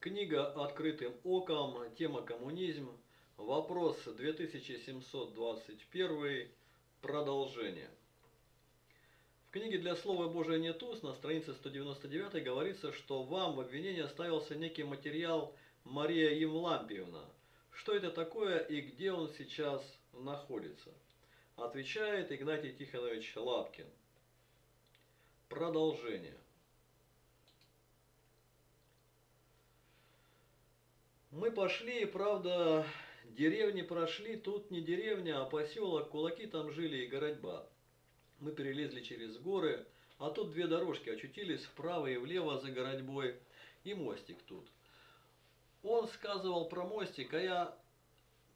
Книга «Открытым оком», тема «Коммунизм», вопрос 2721, продолжение. В книге «Для слова Божия нет уст» на странице 199 говорится, что вам в обвинение ставился некий материал «Мария Евлампиевна». Что это такое и где он сейчас находится? Отвечает Игнатий Тихонович Лапкин. Продолжение. Мы пошли, правда, деревни прошли, тут не деревня, а поселок, кулаки там жили и городьба. Мы перелезли через горы, а тут две дорожки очутились вправо и влево за городьбой, и мостик тут. Он сказывал про мостик, а я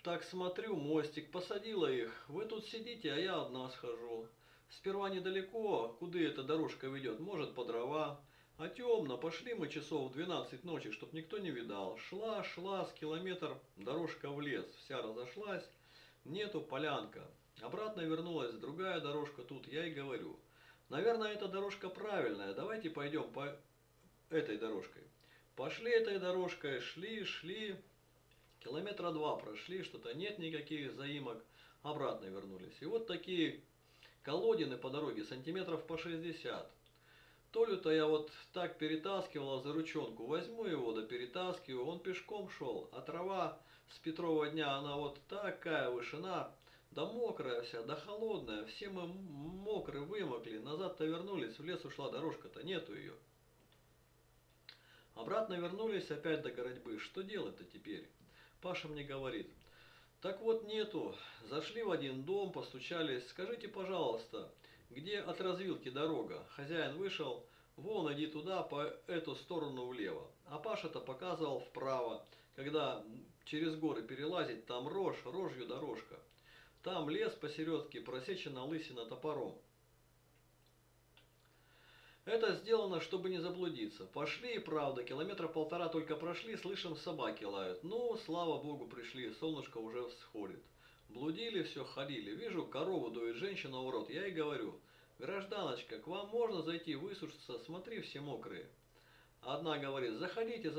так смотрю, мостик, посадила их, вы тут сидите, а я одна схожу. Сперва недалеко, куда эта дорожка ведет, может по дрова. А темно, пошли мы часов в 12 ночи, чтоб никто не видал. Шла, с километр дорожка в лес, вся разошлась, нету, полянка. Обратно вернулась другая дорожка тут, я и говорю. Наверное, эта дорожка правильная, давайте пойдем по этой дорожкой. Пошли этой дорожкой, шли, километра два прошли, что-то нет никаких заимок, обратно вернулись. И вот такие колодины по дороге, сантиметров по 60. Толю-то я вот так перетаскивала за ручонку, возьму его, да перетаскиваю, он пешком шел, а трава с Петрова дня, она вот такая вышина, да мокрая вся, да холодная, все мы мокры, вымокли, назад-то вернулись, в лес ушла дорожка-то, нету ее. Обратно вернулись опять до городьбы, что делать-то теперь? Паша мне говорит, так вот нету, зашли в один дом, постучались, скажите, пожалуйста, где от развилки дорога? Хозяин вышел, вон иди туда, по эту сторону влево. А Паша-то показывал вправо, когда через горы перелазить, там рожь, рожью дорожка. Там лес посередке, просечена лысина топором. Это сделано, чтобы не заблудиться. Пошли, правда, километра полтора только прошли, слышим, собаки лают. Ну, слава богу, пришли, солнышко уже всходит. Блудили все, ходили. Вижу, корову дует женщина в рот. Я и говорю, гражданочка, к вам можно зайти высушиться, смотри, все мокрые. Одна говорит, заходите,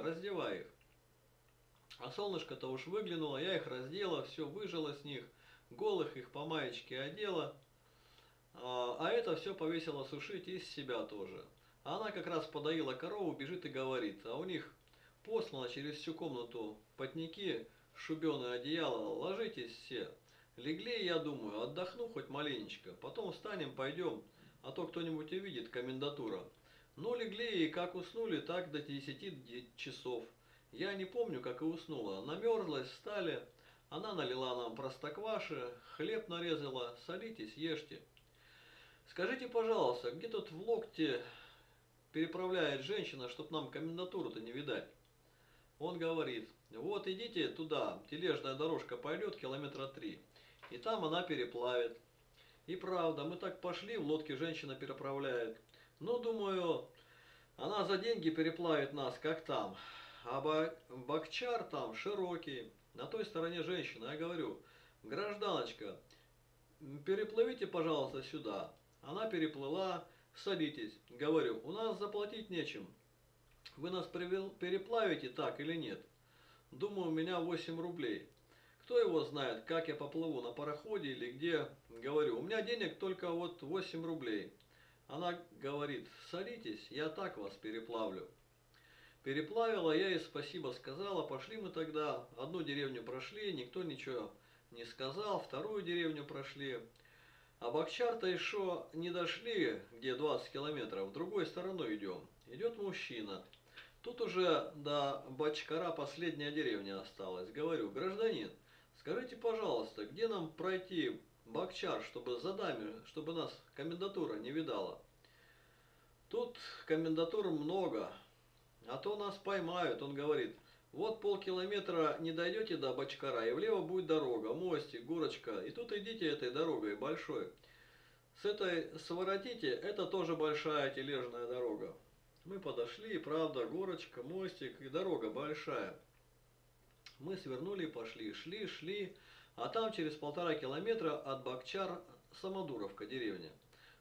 раздевай их. А солнышко-то уж выглянуло, я их раздела, все выжила с них, голых их по маечке одела. А это все повесила сушить и с себя тоже. Она как раз подоила корову, бежит и говорит, а у них послано через всю комнату потники, шубеное одеяло, ложитесь все. Легли, я думаю, отдохну хоть маленечко, потом встанем, пойдем, а то кто-нибудь увидит, комендатура. Ну, легли и как уснули, так до 10 часов. Я не помню, как и уснула. Намерзлась, встали, она налила нам простокваши, хлеб нарезала, садитесь, ешьте. Скажите, пожалуйста, где тут в локте переправляет женщина, чтоб нам комендатуру-то не видать? Он говорит, вот идите туда, тележная дорожка пойдет километра 3, и там она переплавит. И правда, мы так пошли, в лодке женщина переправляет. Ну, думаю, она за деньги переплавит нас, как там. А Бакчар там широкий, на той стороне женщина. Я говорю, гражданочка, переплывите, пожалуйста, сюда. Она переплыла, садитесь. Говорю, у нас заплатить нечем. Вы нас переплавите так или нет? Думаю, у меня 8 рублей. Кто его знает, как я поплыву, на пароходе или где? Говорю, у меня денег только вот 8 рублей. Она говорит, садитесь, я так вас переплавлю. Переплавила, я ей спасибо сказала, пошли мы тогда. Одну деревню прошли, никто ничего не сказал, вторую деревню прошли. А Бакчар-то еще не дошли, где 20 километров, другой стороной идем. Идет мужчина. Тут уже до Бочкара последняя деревня осталась. Говорю, гражданин, скажите, пожалуйста, где нам пройти Бакчар, чтобы за нами, чтобы нас комендатура не видала? Тут комендатур много, а то нас поймают. Он говорит, вот полкилометра не дойдете до Бочкара, и влево будет дорога, мостик, горочка, и тут идите этой дорогой большой. С этой своротите, это тоже большая тележная дорога. Мы подошли, и правда, горочка, мостик, и дорога большая. Мы свернули, пошли, шли, а там через 1,5 километра от Бакчар Самодуровка деревня.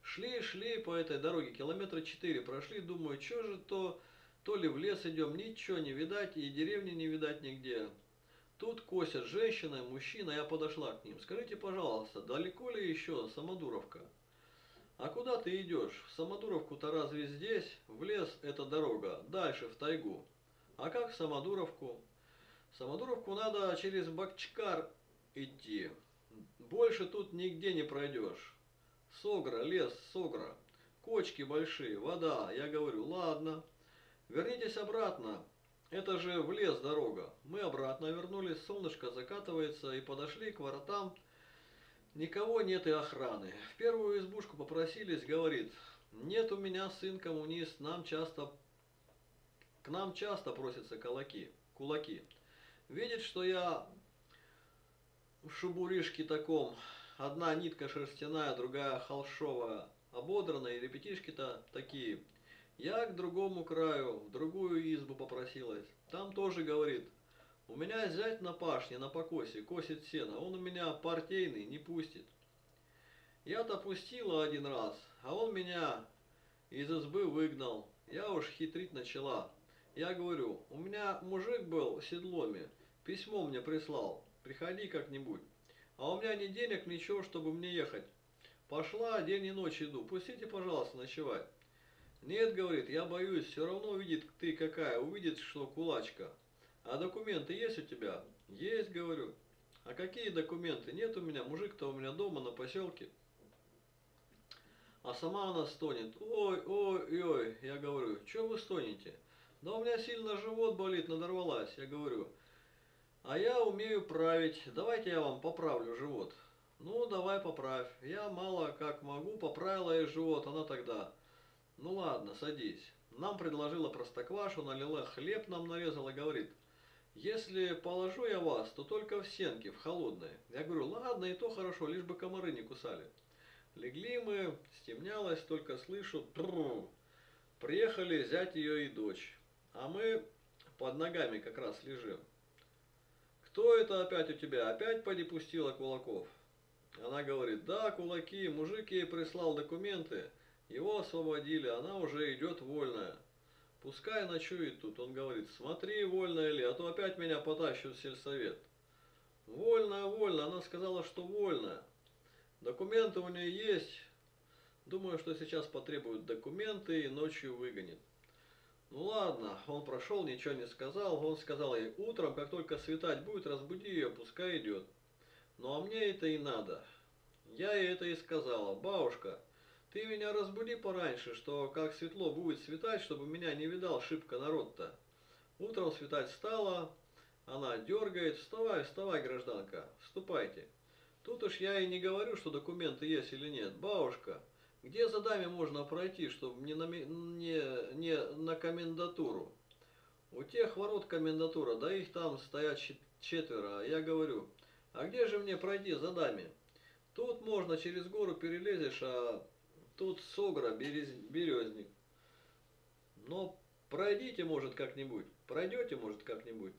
Шли по этой дороге, километра 4 прошли, думаю, что же то то ли в лес идем, ничего не видать, и деревни не видать нигде. Тут косят женщина, мужчина, я подошла к ним. Скажите, пожалуйста, далеко ли еще Самодуровка? А куда ты идешь? В Самодуровку-то разве здесь? В лес это дорога, дальше в тайгу. А как в Самодуровку? В Самодуровку надо через Бакчар идти. Больше тут нигде не пройдешь. Согра, лес, Согра. Кочки большие, вода. Я говорю, ладно. Вернитесь обратно. Это же в лес дорога. Мы обратно вернулись, солнышко закатывается и подошли к воротам. Никого нет и охраны. В первую избушку попросились, говорит, нет у меня сын коммунист, к нам часто просятся кулаки. Видит, что я в шубуришке таком, одна нитка шерстяная, другая холшовая, ободранная, и ребятишки-то такие. Я к другому краю, в другую избу попросилась. Там тоже говорит, у меня зять на пашне, на покосе, косит сено, он у меня партийный, не пустит. Я-то пустила один раз, а он меня из избы выгнал. Я уж хитрить начала. Я говорю, у меня мужик был в седломе, письмо мне прислал, приходи как-нибудь. А у меня ни денег, ничего, чтобы мне ехать. Пошла, день и ночь иду, пустите, пожалуйста, ночевать. Нет, говорит, я боюсь, все равно увидит ты какая, увидит, что кулачка. А документы есть у тебя? Есть, говорю. А какие документы? Нет у меня, мужик-то у меня дома на поселке. А сама она стонет. Ой, ой, ой, я говорю, что вы стонете? Да у меня сильно живот болит, надорвалась, я говорю. А я умею править, давайте я вам поправлю живот. Ну, давай поправь. Я мало как могу, поправила ей живот, она тогда... Ну ладно, садись. Нам предложила простоквашу, налила хлеб, нам нарезала, говорит, если положу я вас, то только в сенке, в холодное. Я говорю, ладно, и то хорошо, лишь бы комары не кусали. Легли мы, стемнялось, только слышу, трррр. Приехали зять ее и дочь. А мы под ногами как раз лежим. Кто это опять у тебя? Опять поди пустила кулаков? Она говорит, да, кулаки, мужик ей прислал документы. Его освободили, она уже идет вольная. Пускай ночует тут, он говорит, смотри, вольная ли, а то опять меня потащат в сельсовет. Вольная, вольная, она сказала, что вольная. Документы у нее есть. Думаю, что сейчас потребуют документы и ночью выгонит. Ну ладно, он прошел, ничего не сказал, он сказал ей, утром, как только светать будет, разбуди ее, пускай идет. Ну а мне это и надо. Я ей это и сказала, бабушка. Ты меня разбуди пораньше, что как светло будет светать, чтобы меня не видал шибко народ-то. Утром светать стало, она дергает, вставай, вставай, гражданка, вступайте. Тут уж я и не говорю, что документы есть или нет. Бабушка, где за даме можно пройти, чтобы не на комендатуру? У тех ворот комендатура, да их там стоят четверо, а я говорю, а где же мне пройти за даме? Тут можно, через гору перелезешь, а... Тут Согра, Березник. Но пройдите, может, как-нибудь. Пройдете, может, как-нибудь.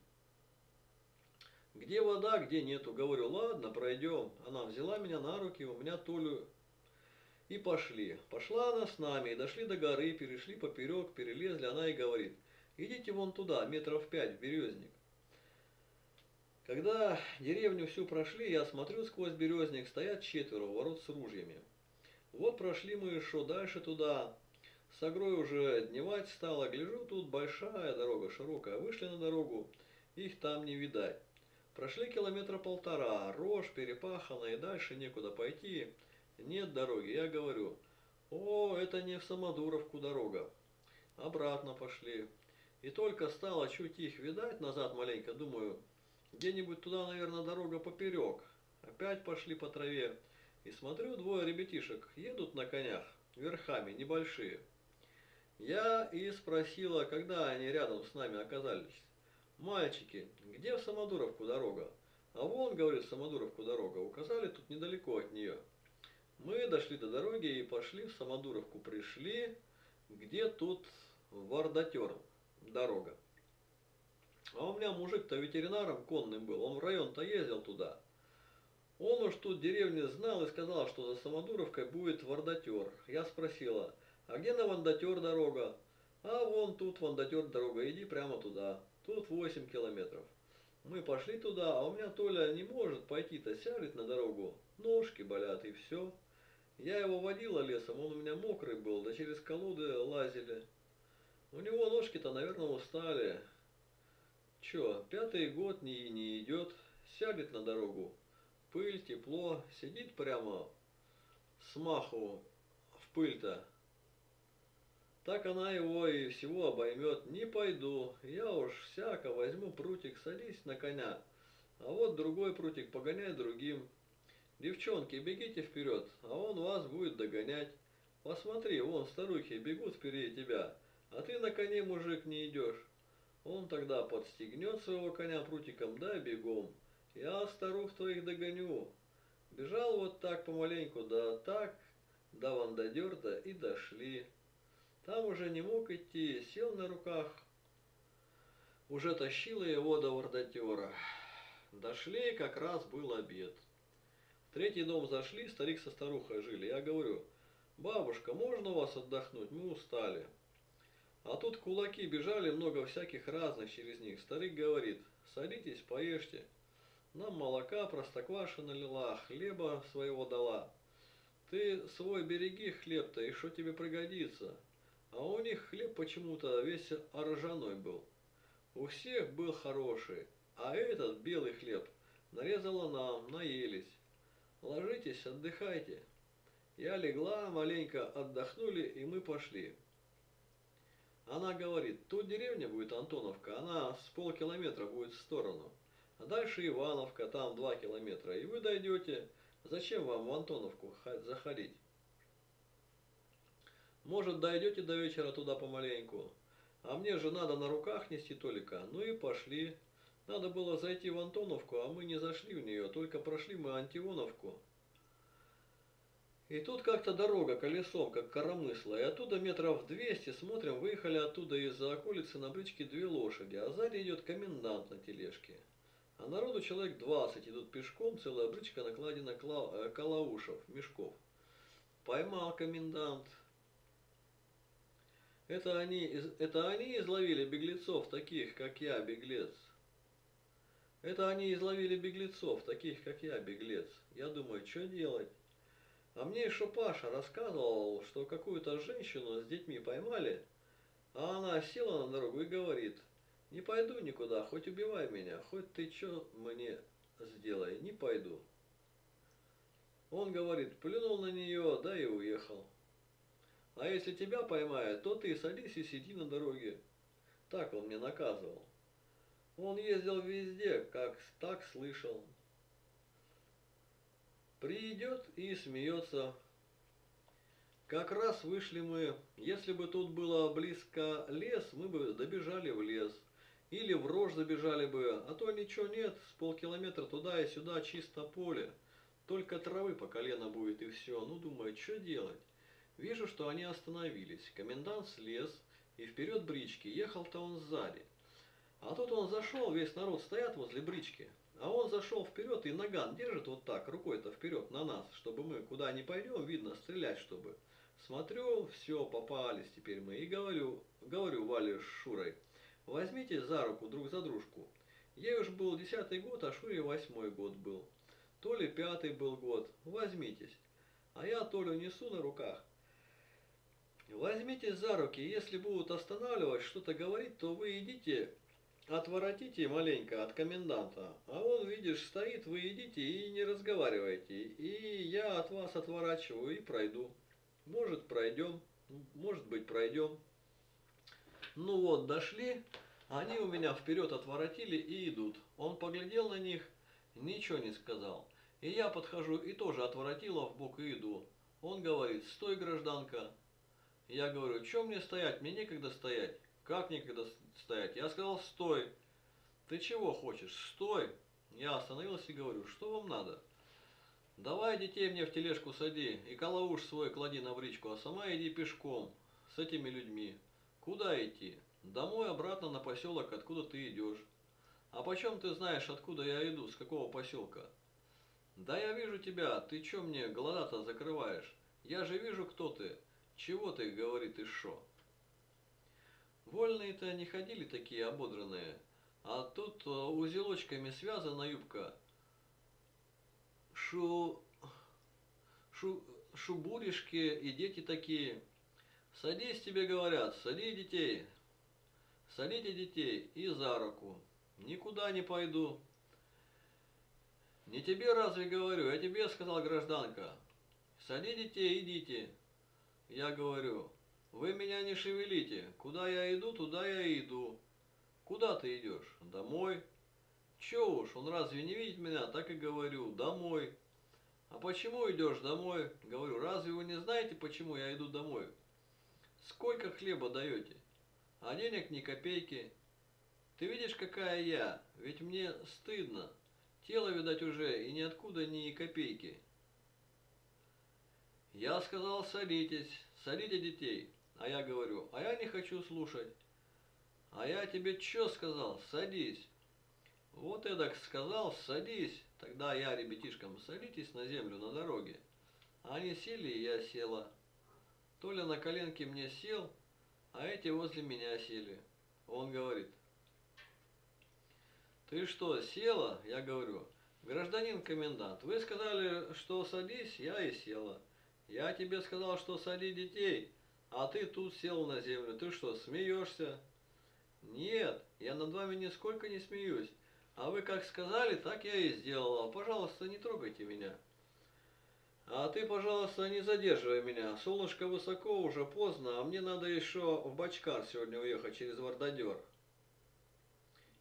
Где вода, где нету. Говорю, ладно, пройдем. Она взяла меня на руки, у меня Толю. И пошли. Пошла она с нами, и дошли до горы, перешли поперек, перелезли. Она и говорит, идите вон туда, метров 5, в Березник. Когда деревню всю прошли, я смотрю сквозь Березник, стоят четверо ворот с ружьями. Вот прошли мы еще дальше туда, с Согрой уже дневать стало, гляжу, тут большая дорога, широкая, вышли на дорогу, их там не видать. Прошли километра полтора, рожь перепахана и дальше некуда пойти, нет дороги, я говорю, о, это не в Самодуровку дорога. Обратно пошли, и только стало чуть их видать, назад маленько, думаю, где-нибудь туда, наверное, дорога поперек, опять пошли по траве. И смотрю, двое ребятишек едут на конях, верхами, небольшие. Я и спросила, когда они рядом с нами оказались. Мальчики, где в Самодуровку дорога? А вон, говорит, в Самодуровку дорога, указали тут недалеко от нее. Мы дошли до дороги и пошли в Самодуровку, пришли, где тут Вардадер дорога. А у меня мужик-то ветеринаром конным был, он в район-то ездил туда. Он уж тут деревни знал и сказал, что за Самодуровкой будет Вардадер. Я спросила, а где на Вардадер дорога? А вон тут Вардадер дорога, иди прямо туда. Тут 8 километров. Мы пошли туда, а у меня Толя не может пойти-то, сядет на дорогу. Ножки болят и все. Я его водила лесом, он у меня мокрый был, да через колоды лазили. У него ножки-то, наверное, устали. Че, 5-й год не идет, сядет на дорогу. Пыль, тепло, сидит прямо с маху в пыль-то. Так она его и всего обоймет. Не пойду, я уж всяко возьму прутик, садись на коня. А вот другой прутик погоняй другим. Девчонки, бегите вперед, а он вас будет догонять. Посмотри, вон старухи бегут впереди тебя, а ты на коне, мужик, не идешь. Он тогда подстегнет своего коня прутиком, да бегом. Я старух твоих догоню. Бежал вот так помаленьку, да так, до Вардадера и дошли. Там уже не мог идти, сел на руках. Уже тащила его до Вардадера. Дошли, как раз был обед. В 3-й дом зашли, старик со старухой жили. Я говорю, бабушка, можно у вас отдохнуть? Мы устали. А тут кулаки бежали, много всяких разных через них. Старик говорит, садитесь, поешьте. Нам молока, простокваша налила, хлеба своего дала. Ты свой береги хлеб-то, и что тебе пригодится? А у них хлеб почему-то весь ржаной был. У всех был хороший, а этот белый хлеб нарезала нам, наелись. Ложитесь, отдыхайте. Я легла, маленько отдохнули, и мы пошли. Она говорит, тут деревня будет Антоновка, она с полкилометра будет в сторону. А дальше Ивановка, там 2 километра, и вы дойдете. Зачем вам в Антоновку заходить? Может, дойдете до вечера туда помаленьку. А мне же надо на руках нести Толика. Ну и пошли. Надо было зайти в Антоновку, а мы не зашли в нее. Только прошли мы Антоновку. И тут как-то дорога колесом, как коромысло. И оттуда метров 200, смотрим, выехали оттуда из-за околицы на бричке 2 лошади. А сзади идет комендант на тележке. А народу человек 20 идут пешком, целая бричка накладена калаушев, мешков. Поймал комендант. Это они изловили беглецов, таких, как я, беглец. Это они изловили беглецов, таких, как я, беглец. Я думаю, что делать? А мне еще Паша рассказывал, что какую-то женщину с детьми поймали, а она села на дорогу и говорит, не пойду никуда, хоть убивай меня, хоть ты что мне сделай, не пойду. Он говорит, плюнул на нее, да и уехал. А если тебя поймают, то ты садись и сиди на дороге. Так он мне наказывал. Он ездил везде, как так слышал. Придет и смеется. Как раз вышли мы. Если бы тут было близко лес, мы бы добежали в лес. Или в рожь забежали бы. А то ничего нет, с полкилометра туда и сюда чисто поле. Только травы по колено будет и все. Ну, думаю, что делать? Вижу, что они остановились. Комендант слез, и вперед брички. Ехал-то он сзади. А тут он зашел, весь народ стоят возле брички. А он зашел вперед и наган держит вот так, рукой-то вперед на нас, чтобы мы куда ни пойдем, видно, стрелять, чтобы. Смотрю, все, попались теперь мы. И говорю Вале с Шурой, возьмите за руку друг за дружку. Ей уж был 10-й год, а Шуре 8-й год был. То ли 5-й был год. Возьмитесь. А я Толю несу на руках. Возьмите за руки, если будут останавливать, что-то говорить, то вы идите, отворотите маленько от коменданта. А он, видишь, стоит, вы идите и не разговаривайте. И я от вас отворачиваю и пройду. Может, пройдем, может быть, пройдем. Ну вот, дошли, они у меня вперед отворотили и идут. Он поглядел на них, ничего не сказал. И я подхожу и тоже отворотила в бок и иду. Он говорит, стой, гражданка. Я говорю, что мне стоять? Мне некогда стоять. Как некогда стоять? Я сказал, стой. Ты чего хочешь? Стой. Я остановился и говорю, что вам надо? Давай детей мне в тележку сади и калауш свой клади на бричку, а сама иди пешком с этими людьми. Куда идти? Домой обратно на поселок, откуда ты идешь. А почем ты знаешь, откуда я иду, с какого поселка? Да я вижу тебя, ты че мне глаза-то закрываешь? Я же вижу, кто ты. Чего ты, говорит, и шо? Вольные-то не ходили такие ободранные, а тут узелочками связана юбка. Шубуришки и дети такие. Садись, тебе говорят, садите детей и за руку. Никуда не пойду. Не тебе разве говорю, я тебе сказал, гражданка. Сади детей, идите. Я говорю, вы меня не шевелите. Куда я иду, туда я и иду. Куда ты идешь? Домой. Че уж, он разве не видит меня? Так и говорю, домой. А почему идешь домой? Говорю, разве вы не знаете, почему я иду домой? Сколько хлеба даете? А денег ни копейки. Ты видишь, какая я? Ведь мне стыдно. Тело, видать, уже и ниоткуда ни копейки. Я сказал, садитесь, садите детей. А я говорю, а я не хочу слушать. А я тебе чё сказал? Садись. Вот эдак сказал, садись. Тогда я ребятишкам, садитесь на землю на дороге. Они сели, и я села. Толя на коленке мне сел, а эти возле меня сели. Он говорит, ты что, села? Я говорю, гражданин комендант, вы сказали, что садись, я и села. Я тебе сказал, что сади детей, а ты тут сел на землю. Ты что, смеешься? Нет, я над вами нисколько не смеюсь. А вы как сказали, так я и сделала. Пожалуйста, не трогайте меня. А ты, пожалуйста, не задерживай меня. Солнышко высоко, уже поздно, а мне надо еще в Бачкар сегодня уехать через Вардадер.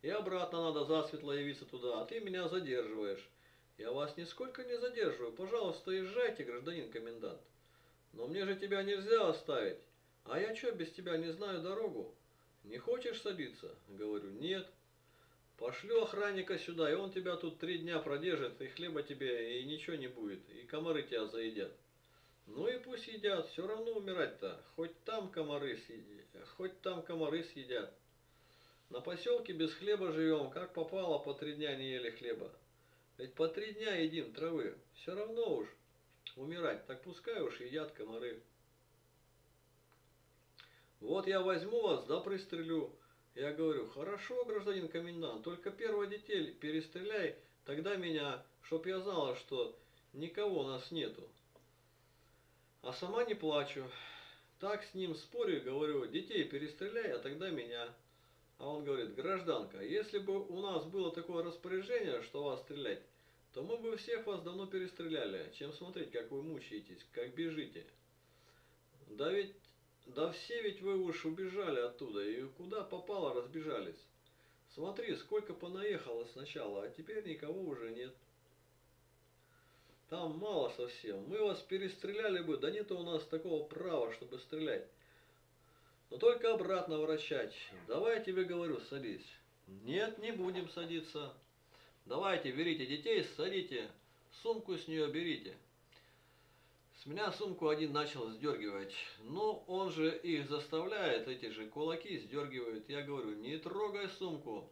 И обратно надо засветло явиться туда, а ты меня задерживаешь. Я вас нисколько не задерживаю. Пожалуйста, езжайте, гражданин комендант. Но мне же тебя нельзя оставить. А я что, без тебя не знаю дорогу? Не хочешь садиться? Говорю, нет. Пошлю охранника сюда, и он тебя тут 3 дня продержит, и хлеба тебе, и ничего не будет, и комары тебя заедят. Ну и пусть едят, все равно умирать-то. Хоть там комары съедят. На поселке без хлеба живем, как попало, по 3 дня не ели хлеба. Ведь по 3 дня едим травы, все равно уж умирать, так пускай уж едят комары. Вот я возьму вас, да пристрелю. Я говорю, хорошо, гражданин комендант, только 1-го детей перестреляй, тогда меня, чтоб я знала, что никого у нас нету. А сама не плачу. Так с ним спорю, говорю, детей перестреляй, а тогда меня. А он говорит, гражданка, если бы у нас было такое распоряжение, что вас стрелять, то мы бы всех вас давно перестреляли, чем смотреть, как вы мучаетесь, как бежите. Да все ведь вы уж убежали оттуда, и куда попало разбежались. Смотри, сколько понаехало сначала, а теперь никого уже нет. Там мало совсем, мы вас перестреляли бы, да нет у нас такого права, чтобы стрелять. Но только обратно вращать. Давай я тебе говорю, садись. Нет, не будем садиться. Давайте, берите детей, садите. Сумку с нее берите. С меня сумку один начал сдергивать. Ну, он же их заставляет, эти же кулаки сдергивают. Я говорю, не трогай сумку.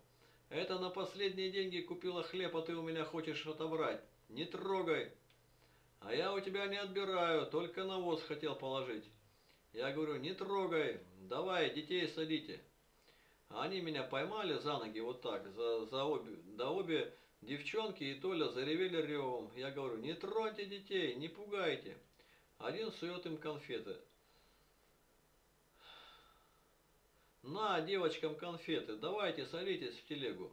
Это на последние деньги купила хлеб, а ты у меня хочешь отобрать. Не трогай. А я у тебя не отбираю, только навоз хотел положить. Я говорю, не трогай, давай, детей садите. Они меня поймали за ноги вот так, обе девчонки и Толя заревели ревом. Я говорю, не троньте детей, не пугайте. Один сует им конфеты. На, девочкам конфеты, давайте, садитесь в телегу.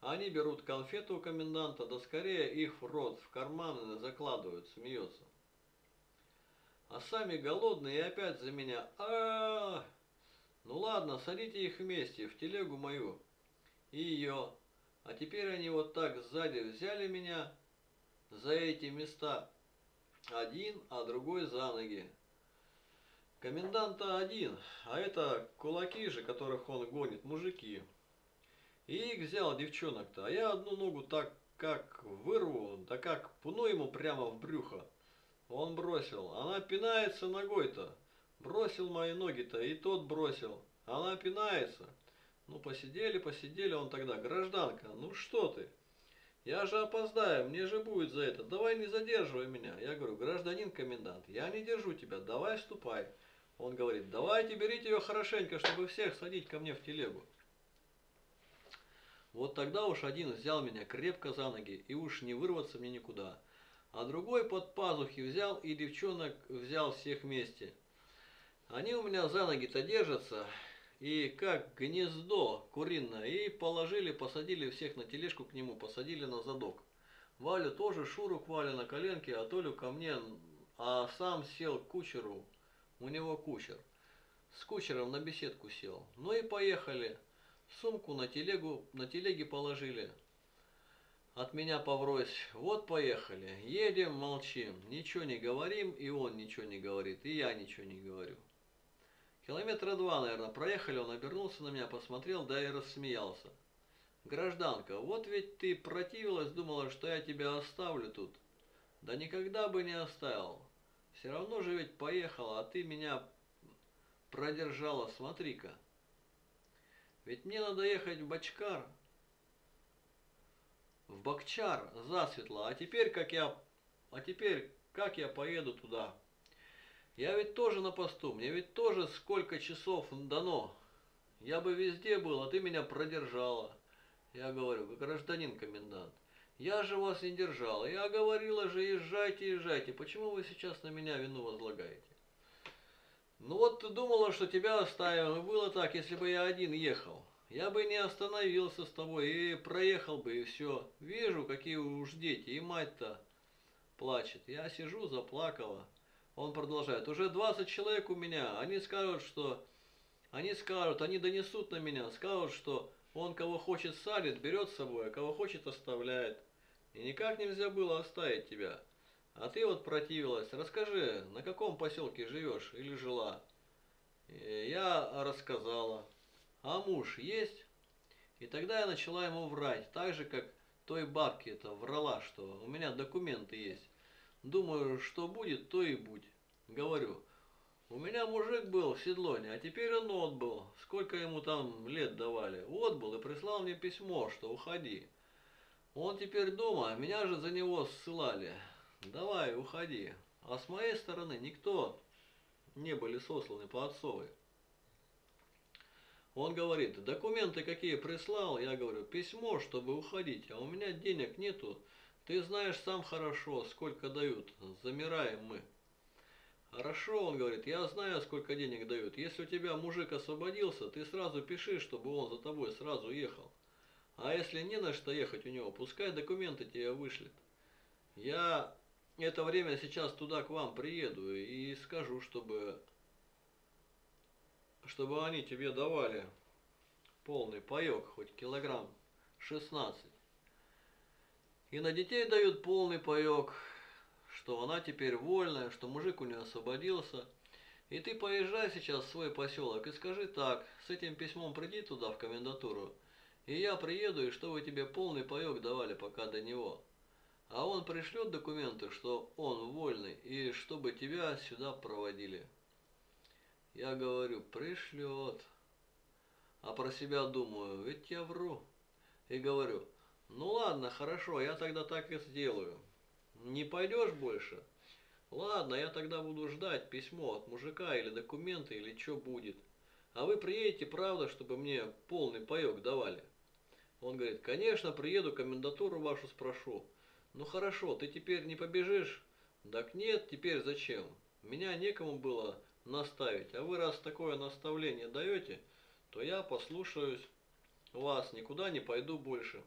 Они берут конфету у коменданта, да скорее их в рот, в карман закладывают, смеется. А сами голодные и опять за меня. Ну ладно, садите их вместе в телегу мою и ее. А теперь они вот так сзади взяли меня за эти места. Один, а другой за ноги. Коменданта один, а это кулаки же, которых он гонит, мужики. И их взял девчонок-то, а я одну ногу так как вырву, да как пну ему прямо в брюхо. Он бросил. Она пинается ногой-то. Бросил мои ноги-то, и тот бросил. Она пинается. Ну, посидели, посидели. Он тогда, гражданка, ну что ты? Я же опоздаю, мне же будет за это. Давай не задерживай меня. Я говорю, гражданин комендант, я не держу тебя, давай ступай. Он говорит: давайте берите ее хорошенько, чтобы всех садить ко мне в телегу. Вот тогда уж один взял меня крепко за ноги, и уж не вырваться мне никуда. А другой под пазухи взял, и девчонок взял всех вместе. Они у меня за ноги-то держатся, и как гнездо куриное, и положили, посадили всех на тележку к нему, посадили на задок. Валю тоже, Шуру к Вале на коленке, а Толю ко мне, а сам сел к кучеру, у него кучер. С кучером на беседку сел. Ну и поехали. Сумку на телеге положили. От меня поврось. Вот поехали. Едем, молчим. Ничего не говорим, и он ничего не говорит, и я ничего не говорю. Километра два, наверное, проехали, он обернулся на меня, посмотрел, да и рассмеялся. Гражданка, вот ведь ты противилась, думала, что я тебя оставлю тут. Да никогда бы не оставил. Все равно же ведь поехала, а ты меня продержала, смотри-ка. Ведь мне надо ехать в Бакчар засветло, а теперь как я поеду туда? Я ведь тоже на посту, мне ведь тоже сколько часов дано. Я бы везде был, а ты меня продержала. Я говорю: гражданин комендант, я же вас не держала, я говорила же, езжайте, езжайте, почему вы сейчас на меня вину возлагаете? Ну вот ты думала, что тебя оставил, и было так, если бы я один ехал. Я бы не остановился с тобой, и проехал бы, и все. Вижу, какие уж дети, и мать-то плачет. Я сижу, заплакала. Он продолжает: уже 20 человек у меня, они донесут на меня, скажут, что он кого хочет садит, берет с собой, а кого хочет оставляет. И никак нельзя было оставить тебя. А ты вот противилась. Расскажи, на каком поселке живешь или жила? Я рассказала. А муж есть? И тогда я начала ему врать, так же, как той бабке-то врала, что у меня документы есть. Думаю, что будет, то и будь. Говорю: у меня мужик был в Седлоне, а теперь он отбыл. Сколько ему там лет давали? Отбыл и прислал мне письмо, что уходи. Он теперь дома, меня же за него ссылали. Давай, уходи. А с моей стороны никто не были сосланы по отцовой. Он говорит: документы какие прислал? Я говорю: письмо, чтобы уходить, а у меня денег нету. Ты знаешь сам хорошо, сколько дают. Замираем мы. Хорошо, он говорит, я знаю, сколько денег дают. Если у тебя мужик освободился, ты сразу пиши, чтобы он за тобой сразу ехал. А если не на что ехать у него, пускай документы тебе вышлет. Я это время сейчас туда к вам приеду и скажу, чтобы они тебе давали полный паёк, хоть килограмм 16. И на детей дают полный паёк, что она теперь вольная, что мужик у нее освободился. И ты поезжай сейчас в свой поселок и скажи так: с этим письмом приди туда, в комендатуру, и я приеду, и чтобы тебе полный паёк давали пока до него. А он пришлет документы, что он вольный, и чтобы тебя сюда проводили. Я говорю: пришлет. А про себя думаю: ведь я вру. И говорю: ну ладно, хорошо, я тогда так и сделаю. Не пойдешь больше? Ладно, я тогда буду ждать письмо от мужика или документы, или что будет. А вы приедете, правда, чтобы мне полный паёк давали? Он говорит: конечно, приеду, комендатуру вашу спрошу. Ну хорошо, ты теперь не побежишь? Так нет, теперь зачем? Меня некому было наставить, а вы раз такое наставление даете, то я послушаюсь вас, никуда не пойду больше.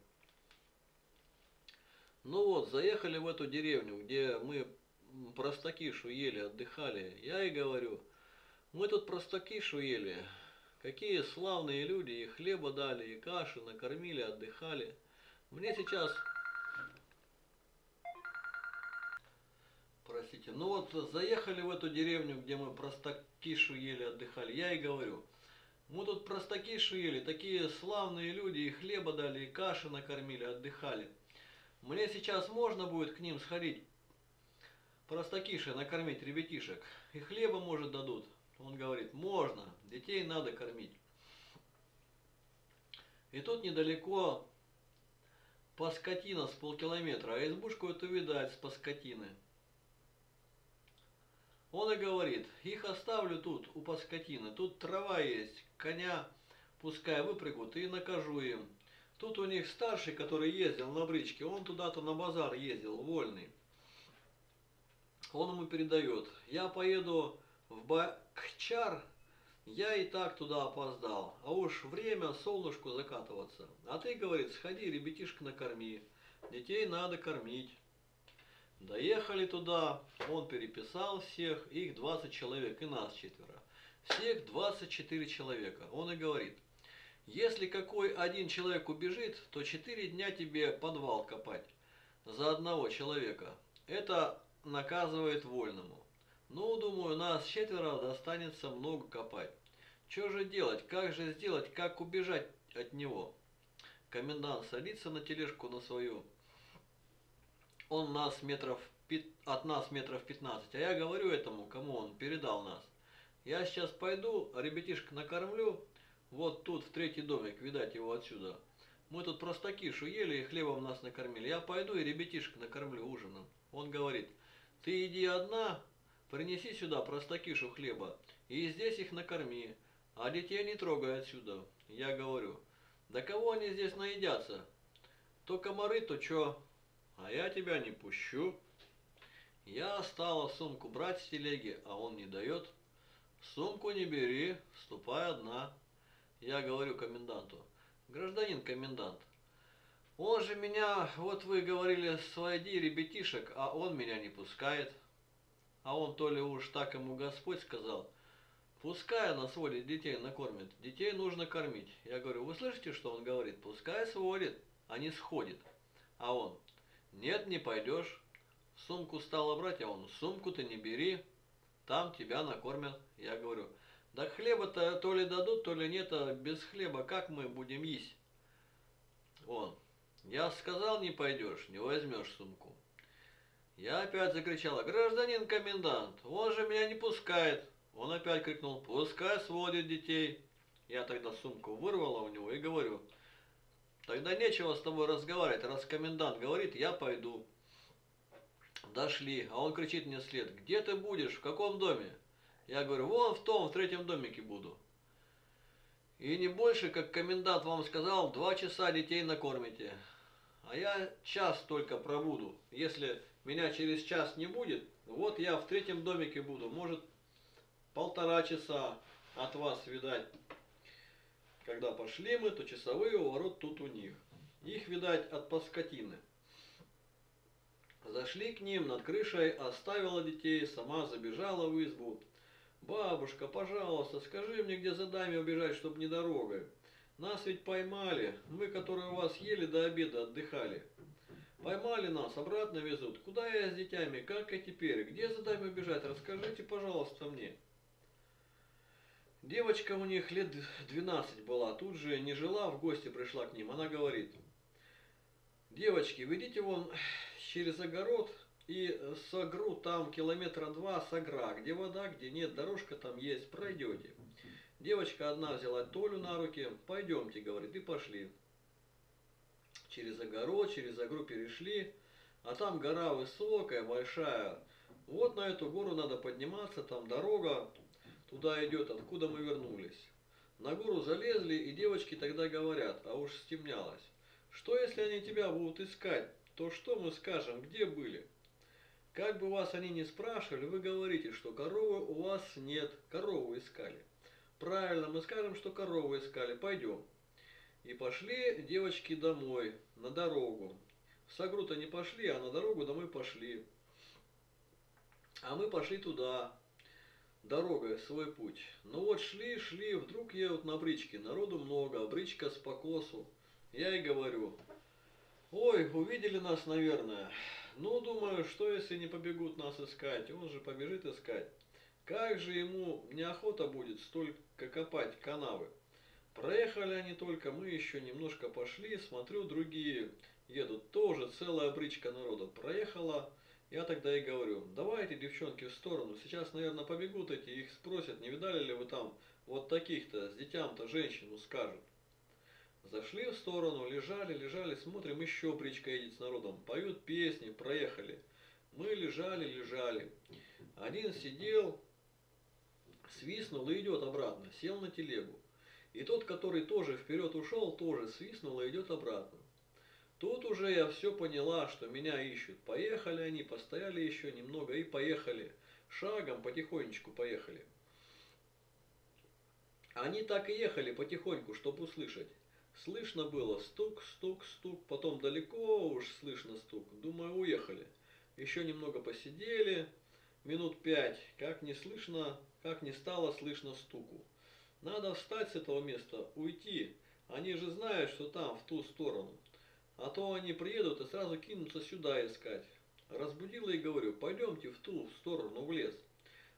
Ну вот, заехали в эту деревню, где мы простакишу ели, отдыхали. Я и говорю: мы тут простакишу ели. Какие славные люди, и хлеба дали, и каши накормили, отдыхали. Мне сейчас... Простите. Ну вот, заехали в эту деревню, где мы простакишу ели, отдыхали. Я и говорю: мы тут простакишу ели, такие славные люди, и хлеба дали, и каши накормили, отдыхали. Мне сейчас можно будет к ним сходить, простакиши, накормить ребятишек? И хлеба, может, дадут? Он говорит: можно, детей надо кормить. И тут недалеко паскотина с полкилометра, а избушку эту видать с паскотины. Он и говорит, их оставлю тут у паскотина, тут трава есть, коня пускай выпрягут и накажу им. Тут у них старший, который ездил на бричке, он туда-то на базар ездил, вольный. Он ему передает, я поеду в Бакчар, я и так туда опоздал, а уж время солнышку закатываться. А ты, говорит, сходи, ребятишек накорми, детей надо кормить. Доехали туда, он переписал всех, их 20 человек и нас четверо. Всех 24 человека. Он и говорит, если какой один человек убежит, то 4 дня тебе подвал копать за одного человека. Это наказывает вольному. Ну, думаю, нас четверо, достанется много копать. Что же делать, как же сделать, как убежать от него? Комендант садится на тележку на свою. Он от нас метров 15. А я говорю этому, кому он передал нас. Я сейчас пойду, ребятишек накормлю. Вот тут, в третий домик, видать его отсюда. Мы тут простакишу ели и хлебом нас накормили. Я пойду и ребятишек накормлю ужином. Он говорит, ты иди одна, принеси сюда простакишу хлеба. И здесь их накорми. А детей не трогай отсюда. Я говорю, да кого они здесь наедятся? То комары, то чё? А я тебя не пущу. Я стала сумку брать с телеги, а он не дает. Сумку не бери, ступай одна. Я говорю коменданту, гражданин комендант, он же меня, вот вы говорили, своди ребятишек, а он меня не пускает. А он то ли уж так ему Господь сказал, пускай она сводит детей, накормит, детей нужно кормить. Я говорю, вы слышите, что он говорит? Пускай сводит, а не сходит. А он... Нет, не пойдешь. Сумку стала брать, а он, сумку ты не бери, там тебя накормят. Я говорю, да хлеба-то то ли дадут, то ли нет, а без хлеба как мы будем есть? Он, я сказал, не пойдешь, не возьмешь сумку. Я опять закричала, гражданин комендант, он же меня не пускает. Он опять крикнул, пускай сводит детей. Я тогда сумку вырвала у него и говорю, тогда нечего с тобой разговаривать, раз комендант говорит, я пойду. Дошли, а он кричит мне вслед, где ты будешь, в каком доме? Я говорю, вон в том, в третьем домике буду. И не больше, как комендант вам сказал, 2 часа детей накормите. А я час только пробуду, если меня через час не будет, вот я в третьем домике буду, может 1,5 часа от вас, видать. Когда пошли мы, то часовые у ворот тут у них. Их, видать, от паскотины. Зашли к ним, над крышей оставила детей, сама забежала в избу. Бабушка, пожалуйста, скажи мне, где за дами убежать, чтобы не дорогой. Нас ведь поймали, мы, которые у вас ели до обеда, отдыхали. Поймали нас, обратно везут. Куда я с детьми, как я теперь? Где за дами убежать, расскажите, пожалуйста, мне. Девочка у них лет 12 была, тут же не жила, в гости пришла к ним. Она говорит, девочки, ведите вон через огород и Согру, там 2 километра Согра, где вода, где нет, дорожка там есть, пройдете. Девочка одна взяла Толю на руки, пойдемте, говорит, и пошли. Через огород, через Согру перешли, а там гора высокая, большая. Вот на эту гору надо подниматься, там дорога. Туда идет, откуда мы вернулись. На гору залезли, и девочки тогда говорят, а уж стемнялось. Что если они тебя будут искать, то что мы скажем, где были? Как бы вас они ни спрашивали, вы говорите, что коровы у вас нет, корову искали. Правильно, мы скажем, что корову искали, пойдем. И пошли девочки домой, на дорогу. В Согру-то не пошли, а на дорогу домой пошли. А мы пошли туда. Дорога, свой путь. Ну вот шли, шли, вдруг едут на бричке, народу много, бричка с покосу. Я и говорю, ой, увидели нас, наверное. Ну, думаю, что если не побегут нас искать, он же побежит искать. Как же ему неохота будет столько копать канавы. Проехали они только, мы еще немножко пошли, смотрю, другие едут, тоже целая бричка народа проехала. Я тогда и говорю, давайте, девчонки, в сторону, сейчас, наверное, побегут эти, их спросят, не видали ли вы там вот таких-то, с детям-то, женщину, скажут. Зашли в сторону, лежали, лежали, смотрим, еще бричка едет с народом, поют песни, проехали. Мы лежали. Один сидел, свистнул и идет обратно, сел на телегу. И тот, который тоже вперед ушел, тоже свистнул и идет обратно. Тут уже я все поняла, что меня ищут. Поехали они, постояли еще немного и поехали. Шагом потихонечку поехали. Они так и ехали потихоньку, чтобы услышать. Слышно было стук, стук, стук, потом далеко уж слышно стук. Думаю, уехали. Еще немного посидели, минут 5, как не стало слышно стуку. Надо встать с этого места, уйти. Они же знают, что там, в ту сторону. А то они приедут и сразу кинутся сюда искать. Разбудила и говорю, пойдемте в ту сторону, в лес.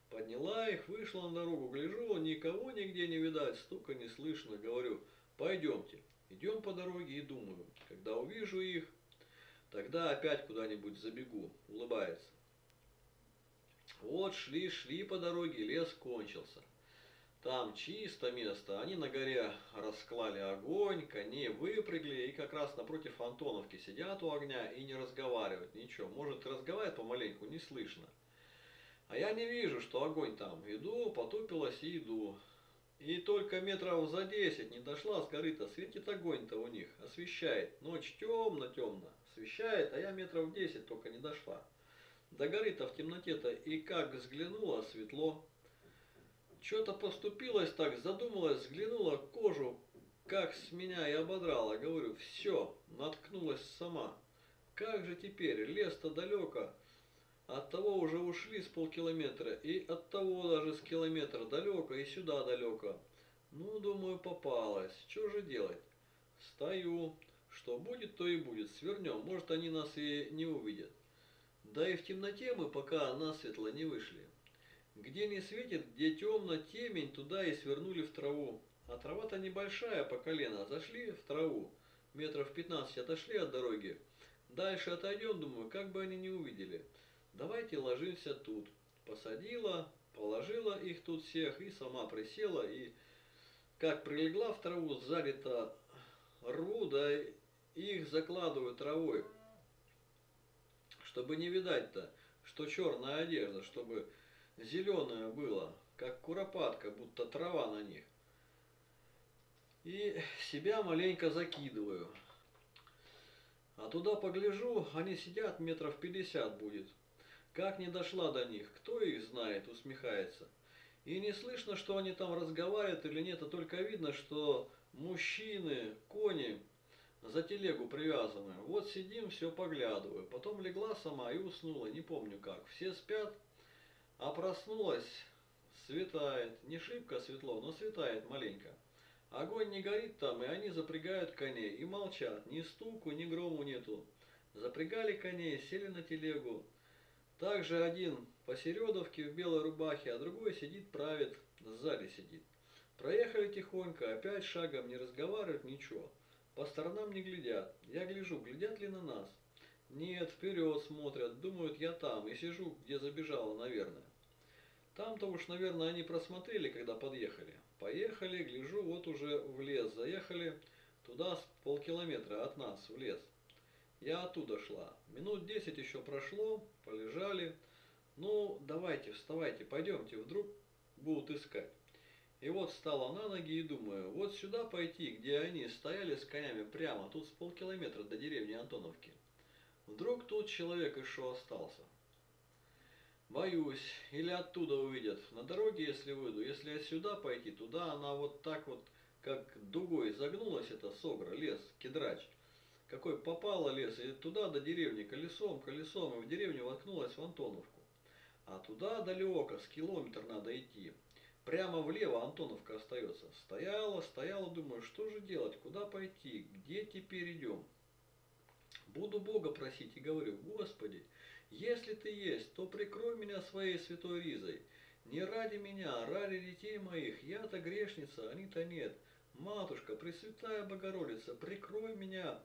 Подняла их, вышла на дорогу, гляжу, никого нигде не видать, стука не слышно. Говорю, пойдемте. Идем по дороге и думаю, когда увижу их, тогда опять куда-нибудь забегу. Улыбается. Вот шли по дороге, лес кончился. Там чисто место, они на горе расклали огонь, кони выпрыгли и как раз напротив Антоновки сидят у огня и не разговаривают, ничего. Может, разговаривают помаленьку, не слышно. А я не вижу, что огонь там. Иду, потупилась и иду. И только метров за 10 не дошла с горы-то, светит огонь-то у них, освещает. Ночь темно-темно, освещает, а я метров 10 только не дошла. До горы-то в темноте-то и как взглянула, светло. Что-то поступилось так, задумалась, взглянула кожу, как с меня и ободрала. Говорю, все, наткнулась сама. Как же теперь, лес-то далеко. От того уже ушли с полкилометра, и от того даже с километра далеко, и сюда далеко. Ну, думаю, попалась. Что же делать? Стою. Что будет, то и будет. Свернем, может, они нас и не увидят. Да и в темноте мы пока на светло не вышли. Где не светит, где темно, темень, туда и свернули в траву. А трава-то небольшая по колено. Зашли в траву. Метров 15 отошли от дороги. Дальше отойдем, думаю, как бы они не увидели. Давайте ложимся тут. Посадила, положила их тут всех и сама присела. И как прилегла в траву, сзади-то рву, да их закладываю травой. Чтобы не видать-то, что черная одежда, чтобы... Зеленое было, как куропатка, будто трава на них. И себя маленько закидываю. А туда погляжу, они сидят, метров 50 будет. Как не дошла до них, кто их знает, усмехается. И не слышно, что они там разговаривают или нет, а только видно, что мужчины, кони за телегу привязаны. Вот сидим, все поглядываю. Потом легла сама и уснула, не помню как. Все спят. А проснулась, светает, не шибко светло, но светает маленько. Огонь не горит там, и они запрягают коней, и молчат, ни стуку, ни грому нету. Запрягали коней, сели на телегу. Также один по середовке в белой рубахе, а другой сидит, правит, сзади сидит. Проехали тихонько, опять шагом, не разговаривают, ничего. По сторонам не глядят. Я гляжу, глядят ли на нас. Нет, вперед смотрят, думают, я там, и сижу, где забежала, наверное. Там-то уж, наверное, они просмотрели, когда подъехали. Поехали, гляжу, вот уже в лес заехали, туда с полкилометра от нас, в лес. Я оттуда шла. Минут 10 еще прошло, полежали. Ну, давайте, вставайте, пойдемте, вдруг будут искать. И вот встала на ноги и думаю, вот сюда пойти, где они стояли с конями прямо, тут с полкилометра до деревни Антоновки. Вдруг тут человек еще остался. Боюсь, или оттуда увидят. На дороге, если выйду, если я сюда пойти, туда она вот так вот, как дугой загнулась, это Согра, лес, кедрач. Какой попало лес, и туда до деревни колесом, и в деревню воткнулась в Антоновку. А туда далеко, с километр надо идти. Прямо влево Антоновка остается. Стояла, думаю, что же делать, куда пойти, где теперь идем. Буду Бога просить и говорю, Господи, если Ты есть, то прикрой меня своей святой ризой. Не ради меня, а ради детей моих. Я-то грешница, они-то нет. Матушка, Пресвятая Богородица, прикрой меня,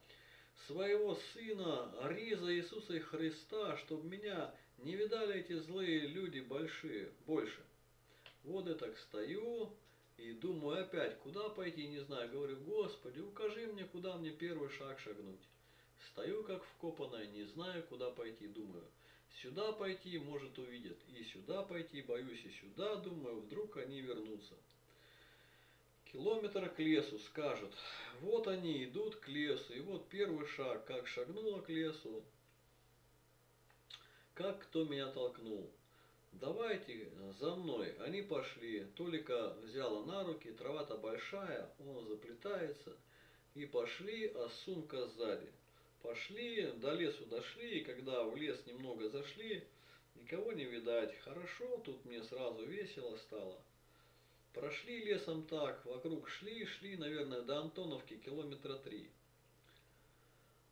своего сына, ризой Иисуса Христа, чтобы меня не видали эти злые люди большие, больше. Вот я так стою и думаю опять, куда пойти, не знаю. Говорю, Господи, укажи мне, куда мне первый шаг шагнуть. Стою как вкопанная, не знаю, куда пойти, думаю. Сюда пойти, может, увидят. И сюда пойти, боюсь, и сюда, думаю, вдруг они вернутся. Километр к лесу, скажут. Вот они идут к лесу. И вот первый шаг, как шагнула к лесу, как кто меня толкнул. Давайте за мной. Они пошли. Толика взяла на руки, трава-то большая, он заплетается. И пошли, а сумка сзади. Пошли, до лесу дошли, и когда в лес немного зашли, никого не видать. Хорошо, тут мне сразу весело стало. Прошли лесом так, вокруг шли, наверное, до Антоновки километра 3.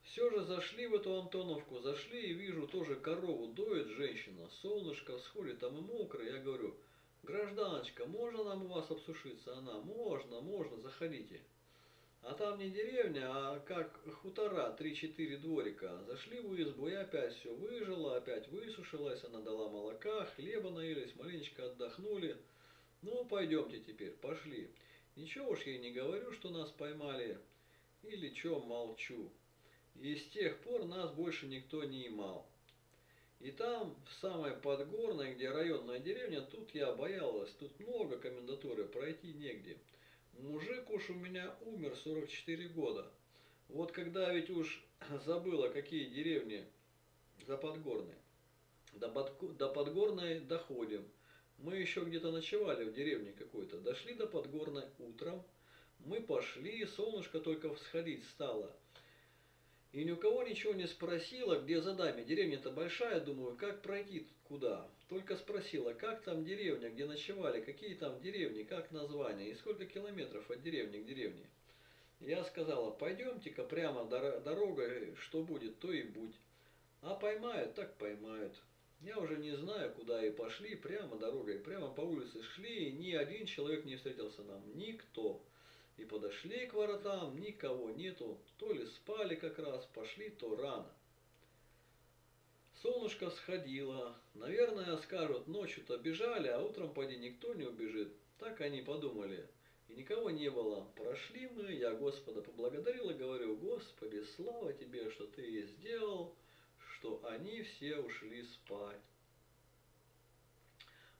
Все же зашли в эту Антоновку, зашли и вижу, тоже корову доит женщина. Солнышко всходит, там и мокро. Я говорю: гражданочка, можно нам у вас обсушиться? Она: можно, можно, заходите. А там не деревня, а как хутора, 3-4 дворика. Зашли в избу, и опять все выжило, опять высушилось. Она дала молока, хлеба наелись, маленечко отдохнули. Ну, пойдемте теперь, пошли. Ничего уж я не говорю, что нас поймали, или че, молчу. И с тех пор нас больше никто не имал. И там, в самой Подгорной, где районная деревня, тут я боялась, тут много комендатуры, пройти негде. Мужик уж у меня умер, 44 года. Вот когда ведь уж забыла, какие деревни за Подгорной. До Подгорной доходим. Мы еще где-то ночевали в деревне какой-то. Дошли до Подгорной утром. Мы пошли, солнышко только всходить стало. И ни у кого ничего не спросила, где за нами. Деревня-то большая, думаю, как пройти куда. Только спросила, как там деревня, где ночевали, какие там деревни, как название и сколько километров от деревни к деревне. Я сказала: пойдемте-ка прямо дорогой, что будет, то и будь. А поймают, так поймают. Я уже не знаю, куда, и пошли прямо дорогой, прямо по улице шли, и ни один человек не встретился нам, никто. И подошли к воротам, никого нету, то ли спали как раз, пошли, то рано. Солнышко сходило, наверное, скажут, ночью-то бежали, а утром поди никто не убежит. Так они подумали, и никого не было. Прошли мы, я Господа поблагодарил и говорю: Господи, слава Тебе, что Ты и сделал, что они все ушли спать.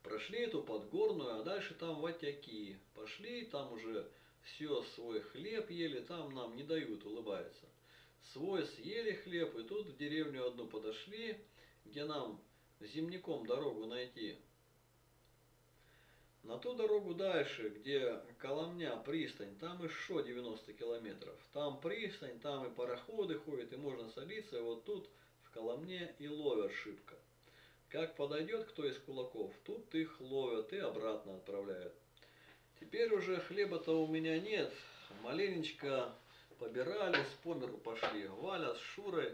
Прошли эту Подгорную, а дальше там Ватяки, пошли, там уже... Все, свой хлеб ели, там нам не дают, улыбается. Свой съели хлеб, и тут в деревню одну подошли, где нам земляком дорогу найти. На ту дорогу дальше, где Коломня, пристань, там еще 90 километров. Там пристань, там и пароходы ходят, и можно садиться, и вот тут в Коломне и ловят шибко. Как подойдет кто из кулаков, тут их ловят и обратно отправляют. Теперь уже хлеба-то у меня нет, маленечко побирались, по миру пошли. Валя с Шурой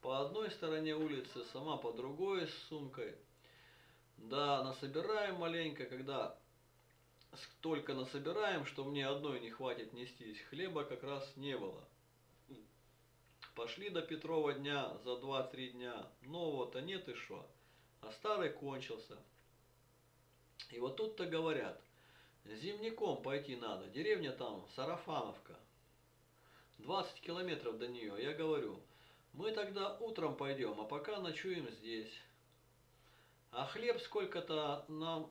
по одной стороне улицы, сама по другой с сумкой. Да, насобираем маленько, когда только насобираем, что мне одной не хватит нестись, хлеба как раз не было. Пошли до Петрова дня за 2-3 дня, нового-то нет и шо, а старый кончился. И вот тут-то говорят: земляком пойти надо, деревня там Сарафановка, 20 километров до нее. Я говорю: мы тогда утром пойдем, а пока ночуем здесь. А хлеб сколько-то нам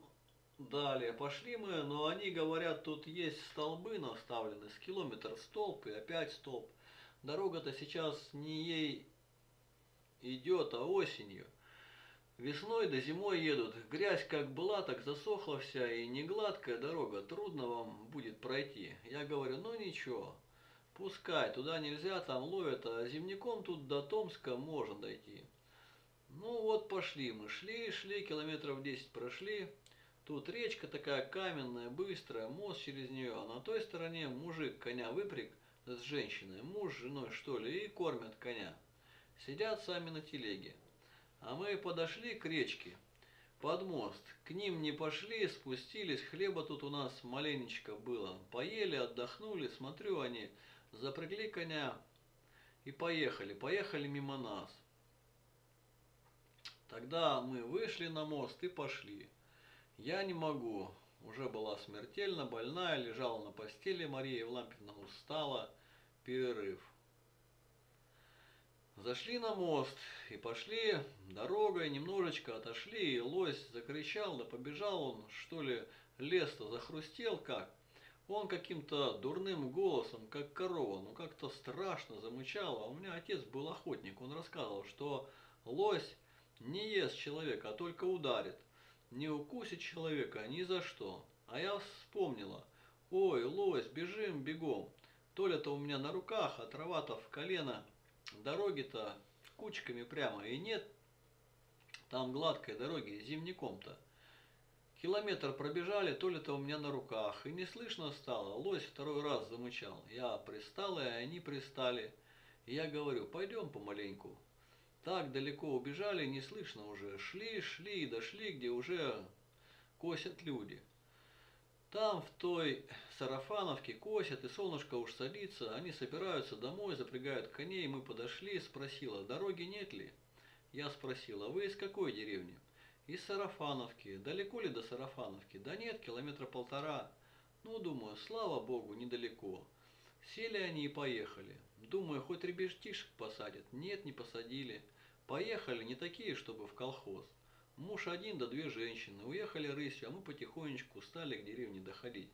дали, пошли мы, но они говорят: тут есть столбы наставлены, с километр столб и опять столб. Дорога-то сейчас не ей идет, а осенью. Весной да зимой едут, грязь как была, так засохла вся, и негладкая дорога, трудно вам будет пройти. Я говорю: ну ничего, пускай, туда нельзя, там ловят, а земляком тут до Томска можно дойти. Ну вот пошли, мы шли, километров 10 прошли, тут речка такая каменная, быстрая, мост через нее, а на той стороне мужик коня выпряг с женщиной, муж с женой что ли, и кормят коня, сидят сами на телеге. А мы подошли к речке, под мост, к ним не пошли, спустились, хлеба тут у нас маленечко было. Поели, отдохнули, смотрю, они запрягли коня и поехали, мимо нас. Тогда мы вышли на мост и пошли. Я не могу, уже была смертельно больная, лежала на постели, Мария Евлампиевна устала, перерыв. Зашли на мост и пошли дорогой, немножечко отошли, и лось закричал, да побежал он, что ли, лес-то захрустел как. Он каким-то дурным голосом, как корова, ну как-то страшно замычал. А у меня отец был охотник, он рассказывал, что лось не ест человека, а только ударит. Не укусит человека ни за что. А я вспомнила, ой, лось, бежим, бегом. Толя-то у меня на руках, а трава-то в колено, дороги-то кучками прямо. И нет там гладкой дороги, зимником-то. Километр пробежали, Толя-то у меня на руках, и не слышно стало, лось второй раз замычал. Я пристала, и они пристали. И я говорю, пойдем помаленьку. Так далеко убежали, не слышно уже. Шли, шли и дошли, где уже косят люди. Там в той Сарафановке косят, и солнышко уж садится, они собираются домой, запрягают коней. Мы подошли, спросила, дороги нет ли? Я спросила, вы из какой деревни? Из Сарафановки. Далеко ли до Сарафановки? Да нет, километра полтора. Ну, думаю, слава богу, недалеко. Сели они и поехали. Думаю, хоть ребятишек посадят. Нет, не посадили. Поехали не такие, чтобы в колхоз. Муж один да две женщины. Уехали рысью, а мы потихонечку стали к деревне доходить.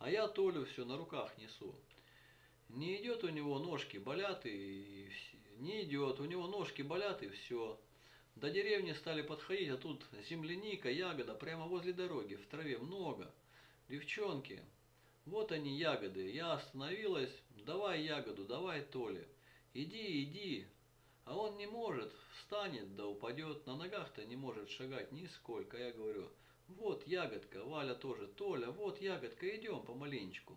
А я Толю все на руках несу. Не идет у него, ножки болят и... Не идет, у него ножки болят и все. До деревни стали подходить, а тут земляника, ягода, прямо возле дороги, в траве много. Девчонки, вот они ягоды, я остановилась, давай ягоду, давай, Толя, иди, иди. А он не может, встанет да упадет, на ногах-то не может шагать нисколько. Я говорю, вот ягодка, Валя тоже, Толя, вот ягодка, идем помаленечку.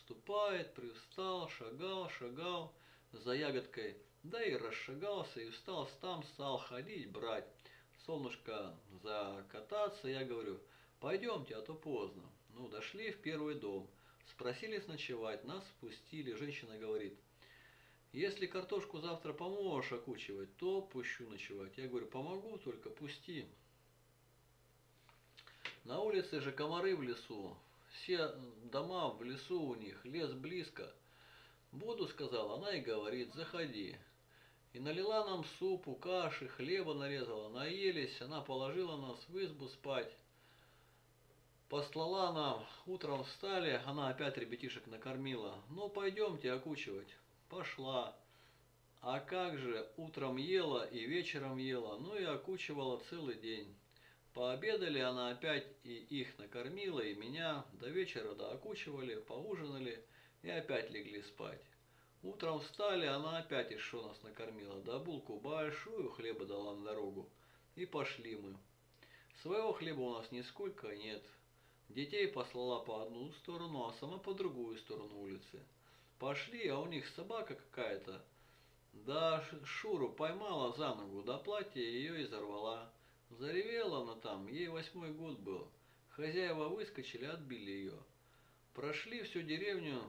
Ступает, привстал, шагал, шагал за ягодкой. Да и расшагался, и встал, там стал ходить, брать. Солнышко закататься, я говорю, пойдемте, а то поздно. Ну, дошли в первый дом, спросили ночевать, нас спустили. Женщина говорит, если картошку завтра поможешь окучивать, то пущу ночевать. Я говорю, помогу, только пусти. На улице же комары в лесу, все дома в лесу у них, лес близко. Буду, сказала она и говорит, заходи. И налила нам супу, каши, хлеба нарезала, наелись, она положила нас в избу спать. Послала нам, утром встали, она опять ребятишек накормила. Ну, пойдемте окучивать. Пошла. А как же, утром ела и вечером ела, ну и окучивала целый день. Пообедали, она опять и их накормила, и меня. До вечера доокучивали, поужинали и опять легли спать. Утром встали, она опять еще нас накормила, да булку большую хлеба дала на дорогу. И пошли мы. Своего хлеба у нас нисколько нет. Детей послала по одну сторону, а сама по другую сторону улицы. Пошли, а у них собака какая-то. Да Шуру поймала за ногу, да платье ее изорвала. Заревела она там, ей 8-й год был. Хозяева выскочили, отбили ее. Прошли всю деревню,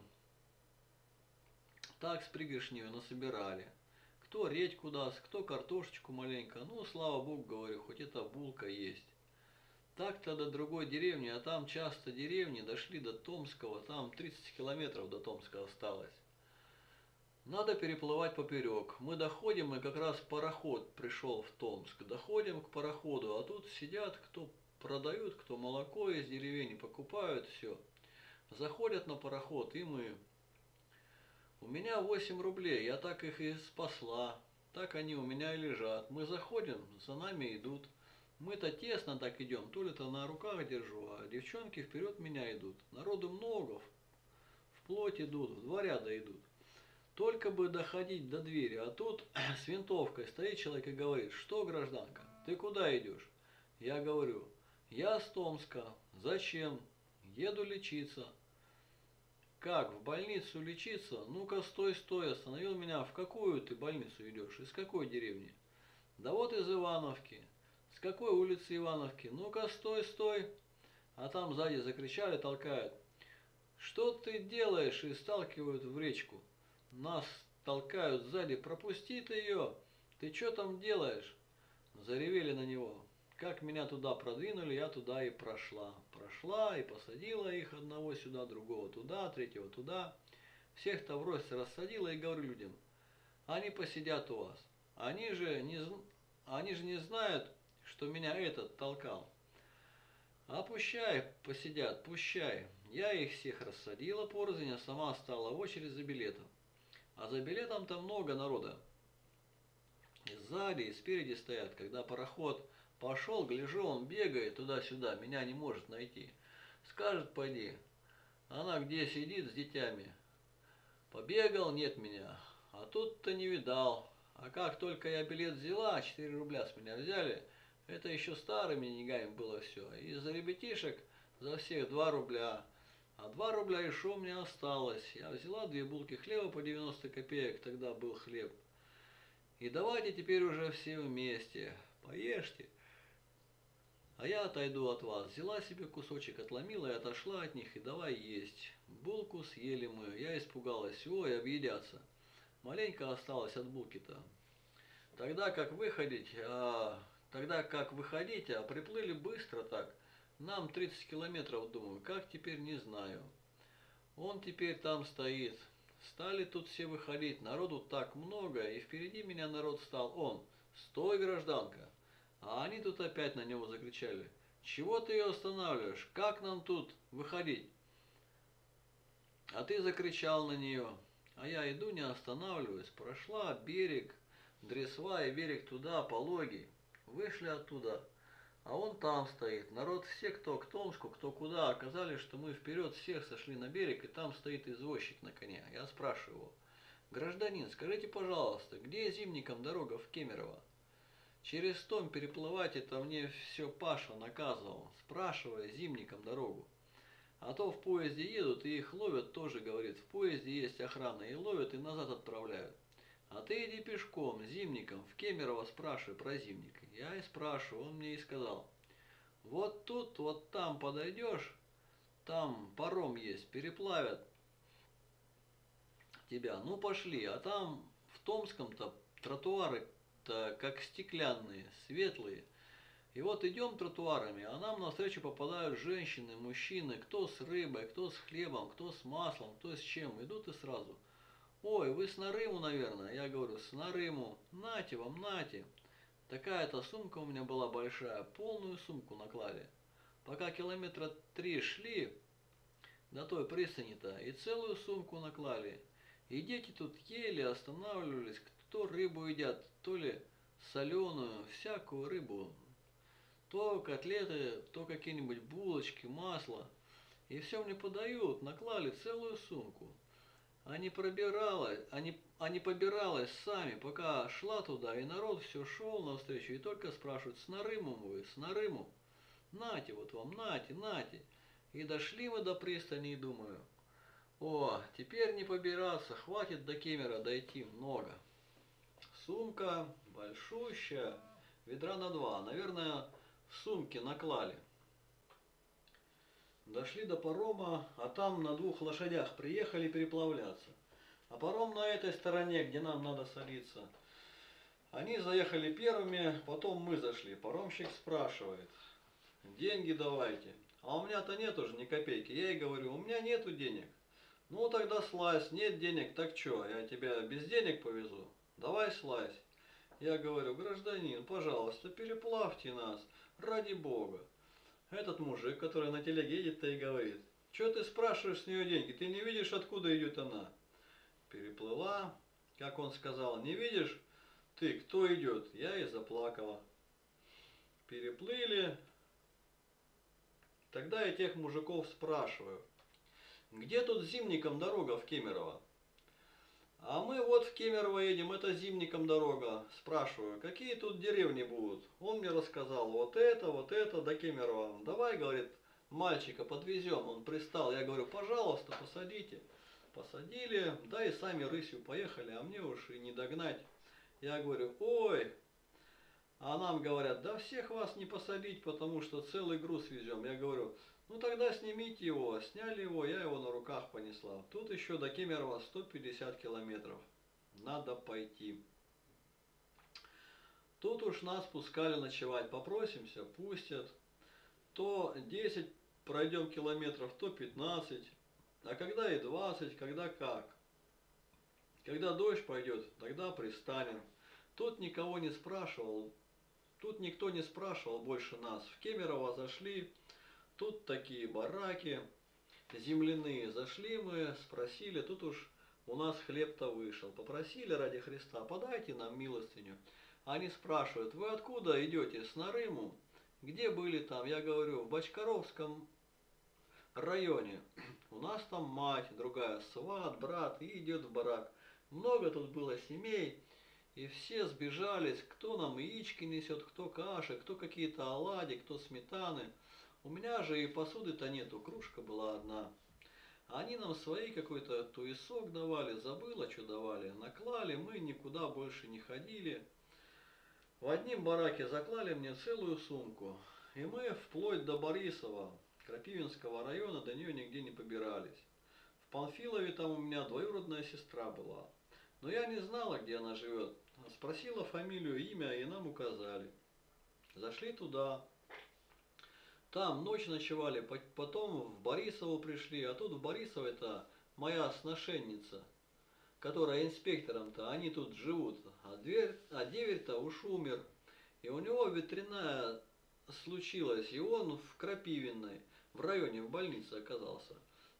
так с пригоршнею насобирали. Кто редьку даст, кто картошечку маленько. Ну, слава богу, говорю, хоть эта булка есть. Так-то до другой деревни, а там часто деревни, дошли до Томского, там 30 километров до Томска осталось. Надо переплывать поперек. Мы доходим, и как раз пароход пришел в Томск. Доходим к пароходу, а тут сидят, кто продают, кто молоко из деревень покупают, все. Заходят на пароход, и мы... У меня 8 рублей, я так их и спасла, так они у меня и лежат. Мы заходим, за нами идут. Мы-то тесно так идем, то ли-то на руках держу, а девчонки вперед меня идут. Народу много, вплоть идут, в два ряда идут. Только бы доходить до двери, а тут с винтовкой стоит человек и говорит, что, гражданка, ты куда идешь? Я говорю, я с Томска, зачем? Еду лечиться. Как, в больницу лечиться? Ну-ка, стой, стой, остановил меня. В какую ты больницу идешь? Из какой деревни? Да вот из Ивановки. С какой улицы Ивановки? Ну-ка, стой, стой. А там сзади закричали, толкают. Что ты делаешь? И сталкивают в речку. Нас толкают сзади. Пропусти ты ее. Ты что там делаешь? Заревели на него. Как меня туда продвинули, я туда и прошла. Прошла и посадила их одного сюда, другого туда, третьего туда. Всех-то врозь рассадила и говорю людям, они посидят у вас. Они же не знают, что меня этот толкал. А пущай посидят, пущай. Я их всех рассадила порознь, а сама стала в очередь за билетом. А за билетом-то много народа. И сзади, и спереди стоят. Когда пароход пошел, гляжу, он бегает туда-сюда, меня не может найти. Скажет, пойди, она где сидит с детьми. Побегал, нет меня, а тут-то не видал. А как только я билет взяла, 4 рубля с меня взяли, это еще старыми деньгами было все. И за ребятишек за всех 2 рубля. А 2 рубля еще у меня осталось. Я взяла 2 булки хлеба по 90 копеек, тогда был хлеб. И давайте теперь уже все вместе, поешьте. А я отойду от вас. Взяла себе кусочек, отломила и отошла от них, и давай есть. Булку съели мы, я испугалась, ой, объедятся. Маленько осталось от булки-то. Тогда как выходить, а приплыли быстро так. Нам 30 километров, думаю, как теперь, не знаю. Он теперь там стоит. Стали тут все выходить, народу так много, и впереди меня народ стал. Он, стой, гражданка. А они тут опять на него закричали. Чего ты ее останавливаешь? Как нам тут выходить? А ты закричал на нее. А я иду, не останавливаюсь. Прошла берег, Дресва и берег туда, пологий. Вышли оттуда, а он там стоит. Народ все, кто к Томску, кто куда, оказались, что мы вперед всех сошли на берег, и там стоит извозчик на коне. Я спрашиваю его. Гражданин, скажите, пожалуйста, где зимникам дорога в Кемерово? Через Томь переплывать, это мне все Паша наказывал, спрашивая зимникам дорогу. А то в поезде едут и их ловят, тоже говорит, в поезде есть охрана, и ловят, и назад отправляют. А ты иди пешком, зимником, в Кемерово спрашивай про зимник. Я и спрашиваю, он мне и сказал. Вот тут, вот там подойдешь, там паром есть, переплавят тебя. Ну пошли, а там в Томском-то тротуары-то как стеклянные, светлые. И вот идем тротуарами, а нам навстречу попадают женщины, мужчины, кто с рыбой, кто с хлебом, кто с маслом, кто с чем. Идут и сразу. Ой, вы с Нарыму, наверное. Я говорю, с Нарыму. Нате вам, нате. Такая-то сумка у меня была большая, полную сумку наклали. Пока километра 3 шли до той пристани-то, и целую сумку наклали. И дети тут еле останавливались, кто рыбу едят, то ли соленую, всякую рыбу. То котлеты, то какие-нибудь булочки, масло. И все мне подают, наклали целую сумку. Они побиралась сами, пока шла туда, и народ все шел навстречу, и только спрашивают, с Нарымом вы, с Нарымом? Нате, вот вам, нате, нате. И дошли мы до пристани, и думаю, о, теперь не побираться, хватит до Кемера дойти много. Сумка большущая, ведра на 2, наверное, в сумке наклали. Дошли до парома, а там на 2 лошадях приехали переплавляться. А паром на этой стороне, где нам надо садиться. Они заехали первыми, потом мы зашли. Паромщик спрашивает, деньги давайте. А у меня-то нет уже ни копейки. Я ей говорю, у меня нету денег. Ну тогда слазь, нет денег, так что, я тебя без денег повезу? Давай слазь. Я говорю, гражданин, пожалуйста, переплавьте нас, ради бога. Этот мужик, который на телеге едет-то и говорит, что ты спрашиваешь с нее деньги, ты не видишь, откуда идет она? Переплыла, как он сказал, не видишь ты, кто идет? Я и заплакала. Переплыли. Тогда я тех мужиков спрашиваю, где тут зимником дорога в Кемерово? А мы вот в Кемерово едем, это зимником дорога. Спрашиваю, какие тут деревни будут? Он мне рассказал, вот это, до Кемерово. Давай, говорит, мальчика подвезем. Он пристал, я говорю, пожалуйста, посадите. Посадили, да и сами рысью поехали, а мне уж и не догнать. Я говорю, ой. А нам говорят, да всех вас не посадить, потому что целый груз везем. Я говорю, ну тогда снимите его. Сняли его, я его на руках понесла. Тут еще до Кемерово 150 километров. Надо пойти. Тут уж нас пускали ночевать. Попросимся, пустят. То 10 пройдем километров, то 15. А когда и 20, когда как. Когда дождь пойдет, тогда пристанем. Тут никто не спрашивал больше нас. В Кемерово зашли, тут такие бараки земляные. Зашли мы, спросили, тут уж у нас хлеб-то вышел. Попросили ради Христа, подайте нам милостыню. Они спрашивают, вы откуда идете? С Нарыму? Где были там? Я говорю, в Бочкаровском районе. У нас там мать, другая, сват, брат, и идет в барак. Много тут было семей, и все сбежались, кто нам яички несет, кто каши, кто какие-то оладьи, кто сметаны. У меня же и посуды-то нету, кружка была одна. Они нам свои какой-то туесок давали, забыла, что давали, наклали, мы никуда больше не ходили. В одном бараке заклали мне целую сумку, и мы вплоть до Борисова, Крапивинского района, до нее нигде не побирались. В Панфилове там у меня двоюродная сестра была, но я не знала, где она живет. Спросила фамилию, имя, и нам указали. Зашли туда. Там ночь ночевали, потом в Борисову пришли, а тут в Борисово это моя сношенница, которая инспектором-то, они тут живут, а деверь-то уж умер, и у него ветряная случилась, и он в Крапивиной, в районе, в больнице оказался.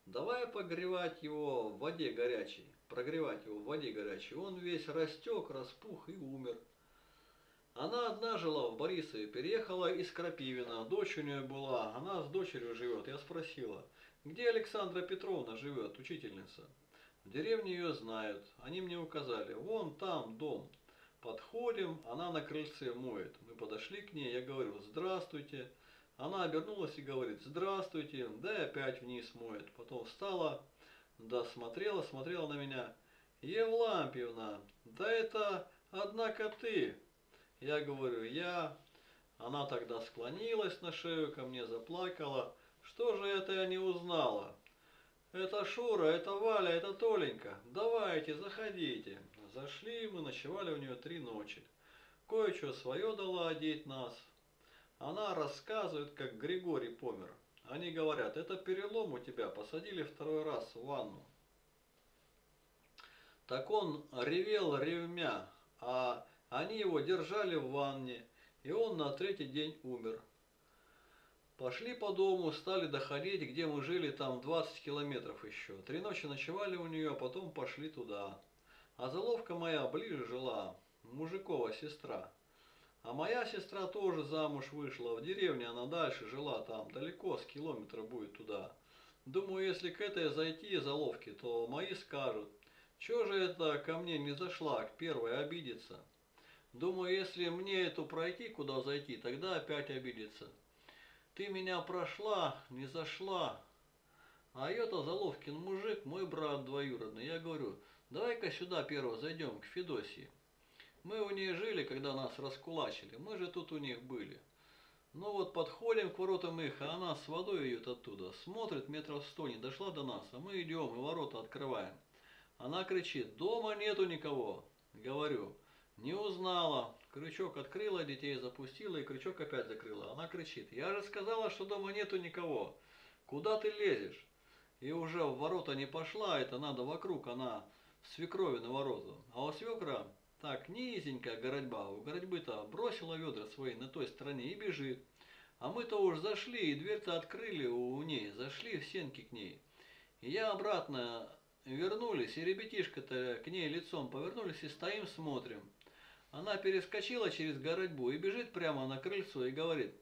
Давай погревать его в воде горячей, прогревать его в воде горячей, он весь растек, распух и умер. Она одна жила в Борисове, переехала из Крапивина, дочь у нее была, она с дочерью живет. Я спросила, где Александра Петровна живет, учительница? В деревне ее знают, они мне указали, вон там дом. Подходим, она на крыльце моет. Мы подошли к ней, я говорю, здравствуйте. Она обернулась и говорит, здравствуйте, да и опять вниз моет. Потом встала, да смотрела, смотрела на меня. Евлампиевна, да это однако ты. Я говорю, я. Она тогда склонилась на шею ко мне, заплакала. Что же это я не узнала? Это Шура, это Валя, это Толенька. Давайте, заходите. Зашли, мы ночевали у нее 3 ночи. Кое-что свое дала одеть нас. Она рассказывает, как Григорий помер. Они говорят, это перелом у тебя, посадили 2-й раз в ванну. Так он ревел ревмя, а... Они его держали в ванне, и он на 3-й день умер. Пошли по дому, стали доходить, где мы жили, там 20 километров еще. 3 ночи ночевали у нее, а потом пошли туда. А заловка моя ближе жила, мужикова сестра. А моя сестра тоже замуж вышла, в деревне она дальше жила, там далеко, с километра будет туда. Думаю, если к этой зайти заловке, то мои скажут, чего же это ко мне не зашла, к первой обидится. Думаю, если мне эту пройти, куда зайти, тогда опять обидится. Ты меня прошла, не зашла. А ее-то Заловкин мужик, мой брат двоюродный. Я говорю, давай-ка сюда первого зайдем, к Федосе. Мы у нее жили, когда нас раскулачили. Мы же тут у них были. Ну вот подходим к воротам их, а она с водой идет оттуда. Смотрит, 100 метров не дошла до нас, а мы идем и ворота открываем. Она кричит, дома нету никого. Говорю. Не узнала. Крючок открыла, детей запустила и крючок опять закрыла. Она кричит, я же сказала, что дома нету никого. Куда ты лезешь? И уже в ворота не пошла, это надо вокруг, она в свекрови на ворота. А у свекра так низенькая городьба, у городьбы-то бросила ведра свои на той стороне и бежит. А мы-то уж зашли, и дверь-то открыли у ней, зашли в сенки к ней. И я обратно вернулись, и ребятишка-то к ней лицом повернулись и стоим смотрим. Она перескочила через городьбу и бежит прямо на крыльцо и говорит,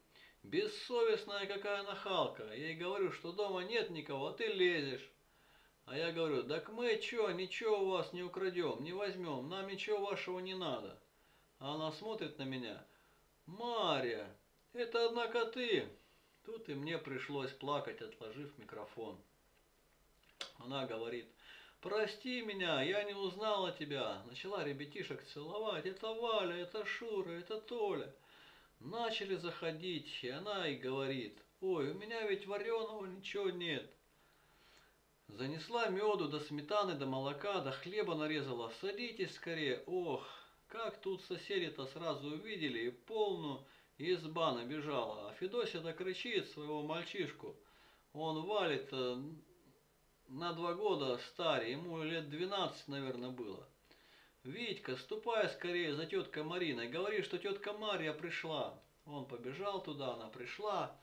бессовестная какая нахалка, я ей говорю, что дома нет никого, а ты лезешь. А я говорю, так мы чё, ничего у вас не украдем, не возьмем, нам ничего вашего не надо. А она смотрит на меня, Мария, это однако ты. Тут и мне пришлось плакать, отложив микрофон. Она говорит, прости меня, я не узнала тебя. Начала ребятишек целовать. Это Валя, это Шура, это Толя. Начали заходить, и она и говорит, ой, у меня ведь вареного ничего нет. Занесла меду, до сметаны, до молока, до хлеба нарезала. Садитесь скорее. Ох, как тут соседи-то сразу увидели, и полную изба набежала. А Федося-то кричит своего мальчишку. Он валит... На 2 года старее, ему лет 12, наверное, было. «Витька, ступай скорее за теткой Мариной, говори, что тетка Марья пришла». Он побежал туда, она пришла.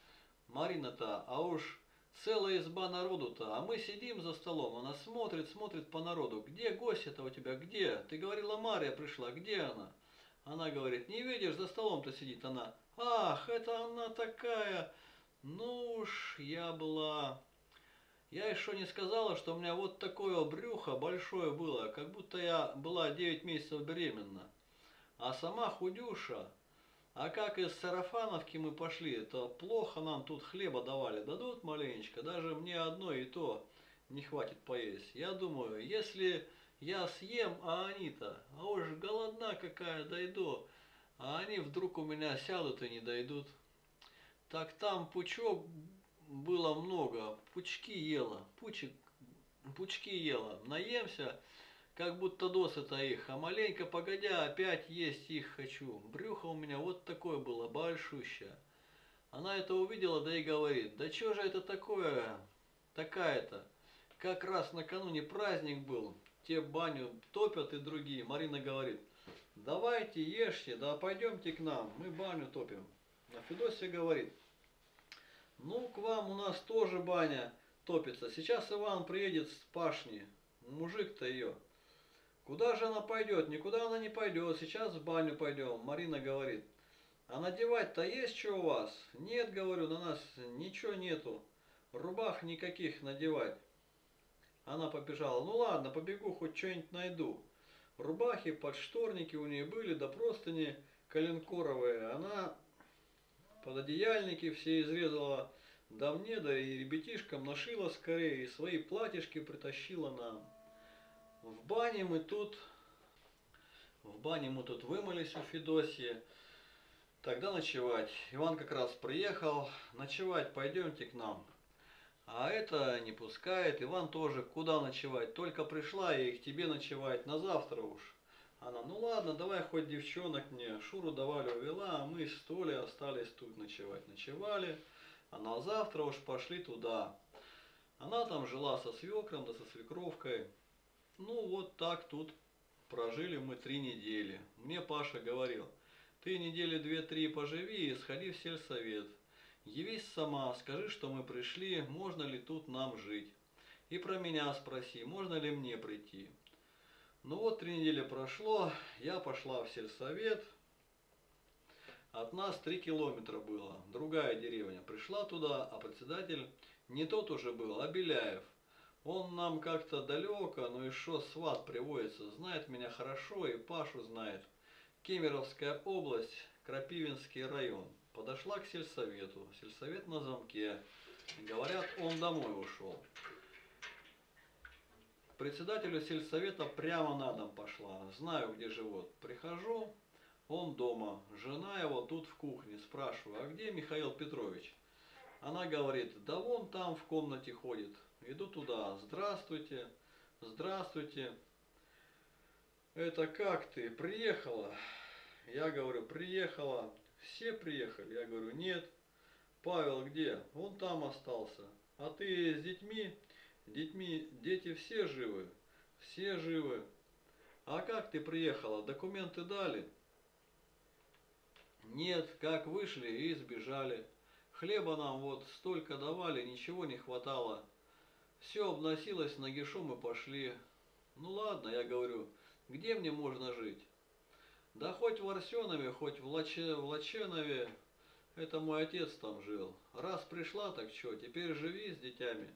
Марина-то, а уж целая изба народу-то, а мы сидим за столом, она смотрит, смотрит по народу. «Где гость-то у тебя, где? Ты говорила, Марья пришла, где она?» Она говорит: «Не видишь, за столом-то сидит она». «Ах, это она такая! Ну уж я была... Я еще не сказала, что у меня вот такое брюхо большое было, как будто я была 9 месяцев беременна. А сама худюша. А как из Сарафановки мы пошли, то плохо нам тут хлеба давали. Дадут маленечко, даже мне одно и то не хватит поесть. Я думаю, если я съем, а они-то, а уж голодна какая, дойду. А они вдруг у меня сядут и не дойдут. Так там пучок было много, пучки ела. Наемся, как будто досыта их, а маленько погодя опять есть их хочу. Брюхо у меня вот такое было, большущее». Она это увидела, да и говорит: «Да чё же это такое, такая-то? Как раз накануне праздник был, те баню топят и другие». Марина говорит: «Давайте ешьте, да пойдемте к нам, мы баню топим». А Федоса говорит: «Ну, к вам у нас тоже баня топится, сейчас Иван приедет с пашни, мужик-то ее». «Куда же она пойдет? Никуда она не пойдет, сейчас в баню пойдем». Марина говорит: «А надевать-то есть что у вас?» «Нет, — говорю, — на нас ничего нету, рубах никаких надевать». Она побежала: «Ну ладно, побегу, хоть что-нибудь найду». Рубахи, подшторники у нее были, да простыни коленкоровые. Она пододеяльники все изрезала, да мне, да и ребятишкам нашила скорее, и свои платьишки притащила нам. В бане мы тут вымылись у Федосии. Тогда ночевать. Иван как раз приехал. «Ночевать пойдемте к нам». А это не пускает. Иван тоже: «Куда ночевать? Только пришла я и к тебе ночевать, на завтра уж». Она: «Ну ладно, давай хоть девчонок мне». Шуру да Валю увела, а мы с Толей остались тут ночевать. Ночевали, а на завтра уж пошли туда. Она там жила со свекром да со свекровкой. Ну вот так тут прожили мы 3 недели. Мне Паша говорил: «Ты недели 2-3 поживи и сходи в сельсовет. Явись сама, скажи, что мы пришли, можно ли тут нам жить. И про меня спроси, можно ли мне прийти». Ну вот 3 недели прошло, я пошла в сельсовет. От нас 3 километра было, другая деревня. Пришла туда, а председатель не тот уже был, а Беляев. Он нам как-то далеко, но еще сват приводится, знает меня хорошо и Пашу знает. Кемеровская область, Крапивинский район. Подошла к сельсовету, сельсовет на замке. Говорят, он домой ушел. Председателю сельсовета прямо на дом пошла, знаю, где живет. Прихожу, он дома, жена его тут в кухне. Спрашиваю: «А где Михаил Петрович?» Она говорит: «Да вон там в комнате ходит». Иду туда: «Здравствуйте, здравствуйте». «Это как ты, приехала?» Я говорю: «Приехала». «Все приехали?» Я говорю: «Нет». «Павел где?» «Он там остался». «А ты с детьми?» Дети все живы?» «Все живы». «А как ты приехала? Документы дали?» «Нет, как вышли и сбежали. Хлеба нам вот столько давали, ничего не хватало. Все обносилось нагишом и пошли». «Ну ладно, — я говорю, — где мне можно жить?» «Да хоть в Арсенове, хоть в Лаченове. Это мой отец там жил. Раз пришла, так что, теперь живи с детьми».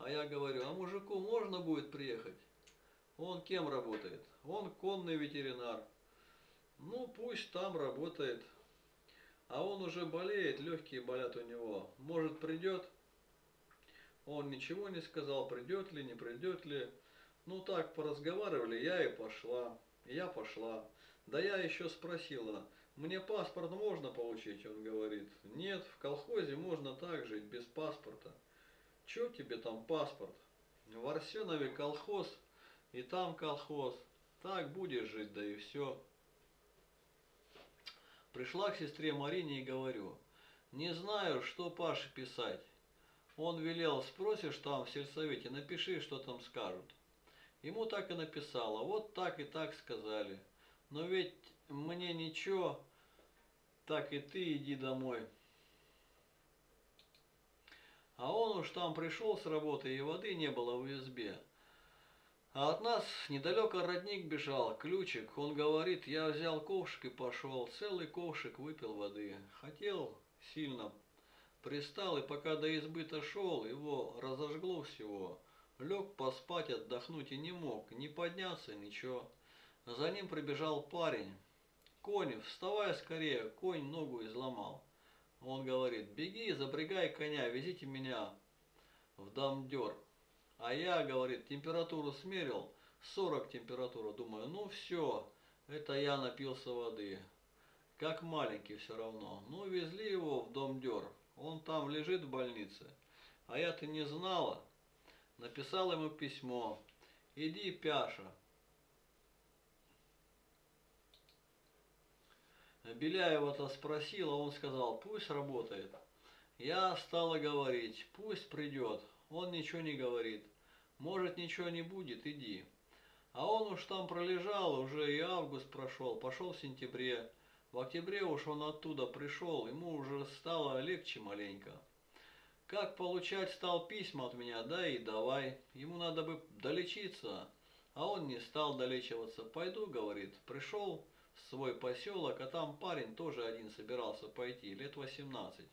А я говорю: «А мужику можно будет приехать? Он кем работает?» «Он конный ветеринар». «Ну, пусть там работает. А он уже болеет, легкие болят у него. Может, придет?» Он ничего не сказал, придет ли, не придет ли. Ну, так поразговаривали, я пошла. Да я еще спросила: «Мне паспорт можно получить?» Он говорит: «Нет, в колхозе можно так жить, без паспорта». «Че тебе там паспорт? В Арсенове колхоз, и там колхоз. Так будешь жить, да и все». Пришла к сестре Марине и говорю: «Не знаю, что Паше писать. Он велел: спросишь там в сельсовете, напиши, что там скажут». Ему так и написала, вот так и так сказали. Но ведь мне ничего, так и ты иди домой. А он уж там пришел с работы, и воды не было в избе. А от нас недалеко родник бежал, Ключик. Он говорит, я взял ковшик и пошел. Целый ковшик выпил воды. Хотел сильно, пристал, и пока до избы-то шел, его разожгло всего. Лег поспать, отдохнуть и не мог, не подняться, ничего. За ним прибежал парень. Конев, вставай скорее, конь ногу изломал. Он говорит, беги, запрягай коня, везите меня в Домдер. А я, говорит, температуру смерил, 40 температуру, думаю, ну все, это я напился воды. Как маленький все равно. Ну, везли его в Домдер, он там лежит в больнице. А я-то не знала, написал ему письмо, иди, Пяша. Беляева-то спросила, он сказал, пусть работает. Я стала говорить, пусть придет. Он ничего не говорит. Может, ничего не будет, иди. А он уж там пролежал, уже и август прошел, пошел в сентябре. В октябре уж он оттуда пришел, ему уже стало легче маленько. Как получать стал письма от меня, да и давай. Ему надо бы долечиться, а он не стал долечиваться. Пойду, говорит, пришел в свой поселок, а там парень тоже один собирался пойти, лет 18.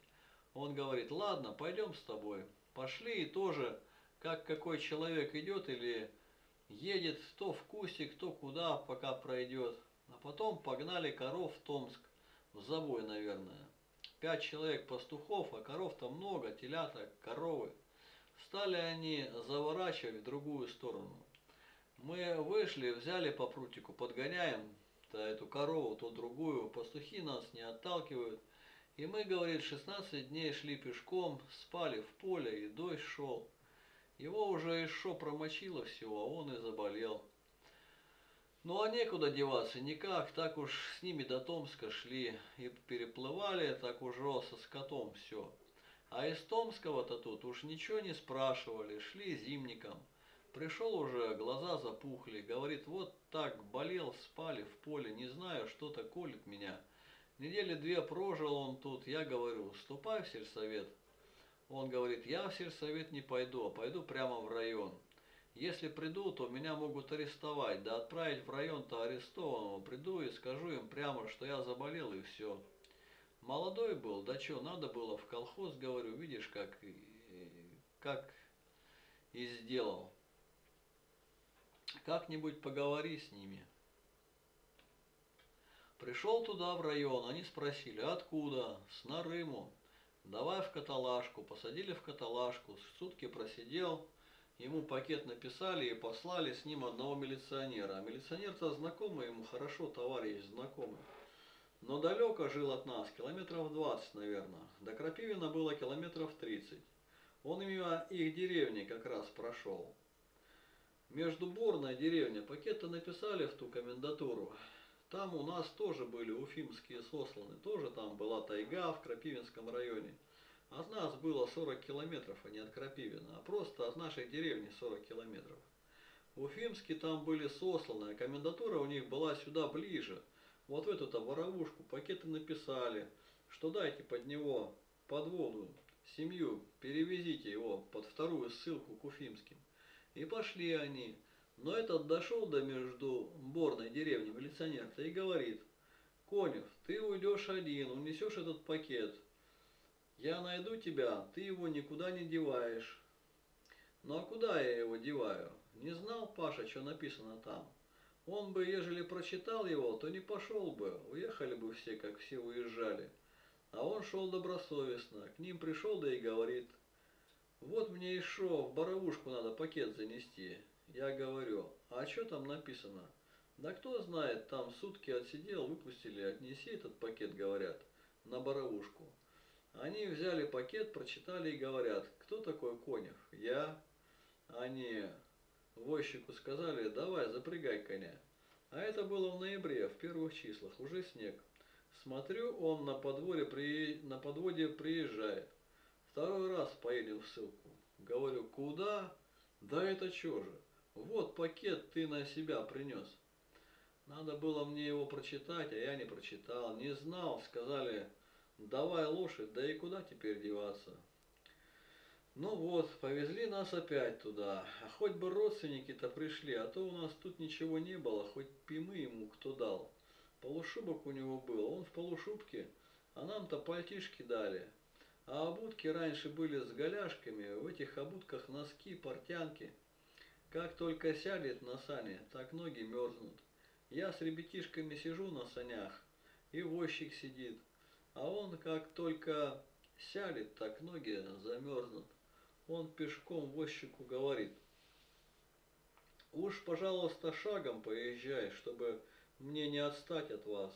Он говорит, ладно, пойдем с тобой. Пошли, и тоже, как какой человек идет или едет, то в кустик, то куда, пока пройдет. А потом погнали коров в Томск, в забой, наверное. 5 человек пастухов, а коров-то много, телята, коровы. Стали они заворачивать в другую сторону. Мы вышли, взяли по прутику, подгоняем то эту корову, то другую. Пастухи нас не отталкивают. И мы, говорит, 16 дней шли пешком, спали в поле, и дождь шел. Его уже еще промочило всего, а он и заболел. Ну а некуда деваться, никак, так уж с ними до Томска шли и переплывали, так уж со скотом все. А из Томского-то тут уж ничего не спрашивали, шли зимником. Пришел уже, глаза запухли, говорит, вот так болел, спали в поле, не знаю, что-то колет меня. Недели 2 прожил он тут, я говорю, ступай в сельсовет. Он говорит, я в сельсовет не пойду, а пойду прямо в район. Если приду, то меня могут арестовать, да отправить в район-то арестованного. Приду и скажу им прямо, что я заболел и все. Молодой был, да что, надо было в колхоз, говорю, видишь, как и сделал. Как-нибудь поговори с ними. Пришел туда, в район, они спросили, откуда? С Нарыму. Давай в каталажку. Посадили в каталажку, сутки просидел, ему пакет написали и послали с ним одного милиционера. А милиционер-то знакомый ему, хорошо, товарищ знакомый. Но далеко жил от нас, километров 20, наверное. До Крапивина было километров 30. Он мимо их деревни как раз прошел. Междуборная деревня, пакет-то написали в ту комендатуру. Там у нас тоже были уфимские сосланы, тоже там была тайга в Крапивинском районе. От нас было 40 километров, а не от Крапивина, а просто от нашей деревни 40 километров. Уфимские там были сосланы, а комендатура у них была сюда ближе. Вот в эту-то воровушку пакеты написали, что дайте под него подводу, семью, перевезите его под вторую ссылку к уфимским. И пошли они. Но этот дошел до междуборной деревни, милиционер-то, и говорит, Конев, ты уйдешь один, унесешь этот пакет. Я найду тебя, ты его никуда не деваешь. Ну а куда я его деваю? Не знал Паша, что написано там. Он бы, ежели прочитал его, то не пошел бы, уехали бы все, как все уезжали. А он шел добросовестно, к ним пришел, да и говорит, вот мне еще в боровушку надо пакет занести. Я говорю, а что там написано? Да кто знает, там сутки отсидел, выпустили, отнеси этот пакет, говорят, на боровушку. Они взяли пакет, прочитали и говорят, кто такой Конев? Я. Они возчику сказали, давай, запрягай коня. А это было в ноябре, в первых числах, уже снег. Смотрю, он на подводе приезжает. Второй раз поедем в ссылку. Говорю, куда? Да это чё же? Вот пакет ты на себя принес. Надо было мне его прочитать, а я не прочитал. Не знал, сказали, давай лошадь, да и куда теперь деваться. Ну вот, повезли нас опять туда. А хоть бы родственники-то пришли, а то у нас тут ничего не было, хоть пимы ему кто дал. Полушубок у него был, он в полушубке, а нам-то пальтишки дали. А обутки раньше были с голяшками, в этих обутках носки, портянки. Как только сядет на сани, так ноги мерзнут. Я с ребятишками сижу на санях, и возчик сидит. А он как только сядет, так ноги замерзнут. Он пешком возчику говорит: «Уж, пожалуйста, шагом поезжай, чтобы мне не отстать от вас».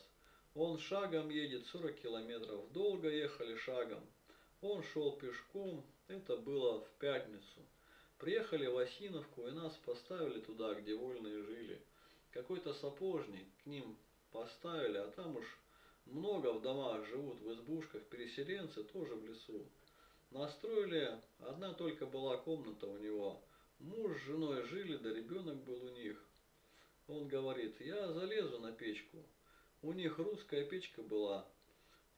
Он шагом едет 40 километров, долго ехали шагом. Он шел пешком, это было в пятницу. Приехали в Осиновку и нас поставили туда, где вольные жили. Какой-то сапожник к ним поставили, а там уж много в домах живут, в избушках, переселенцы тоже в лесу. Настроили, одна только была комната у него. Муж с женой жили, да ребенок был у них. Он говорит: «Я залезу на печку». У них русская печка была.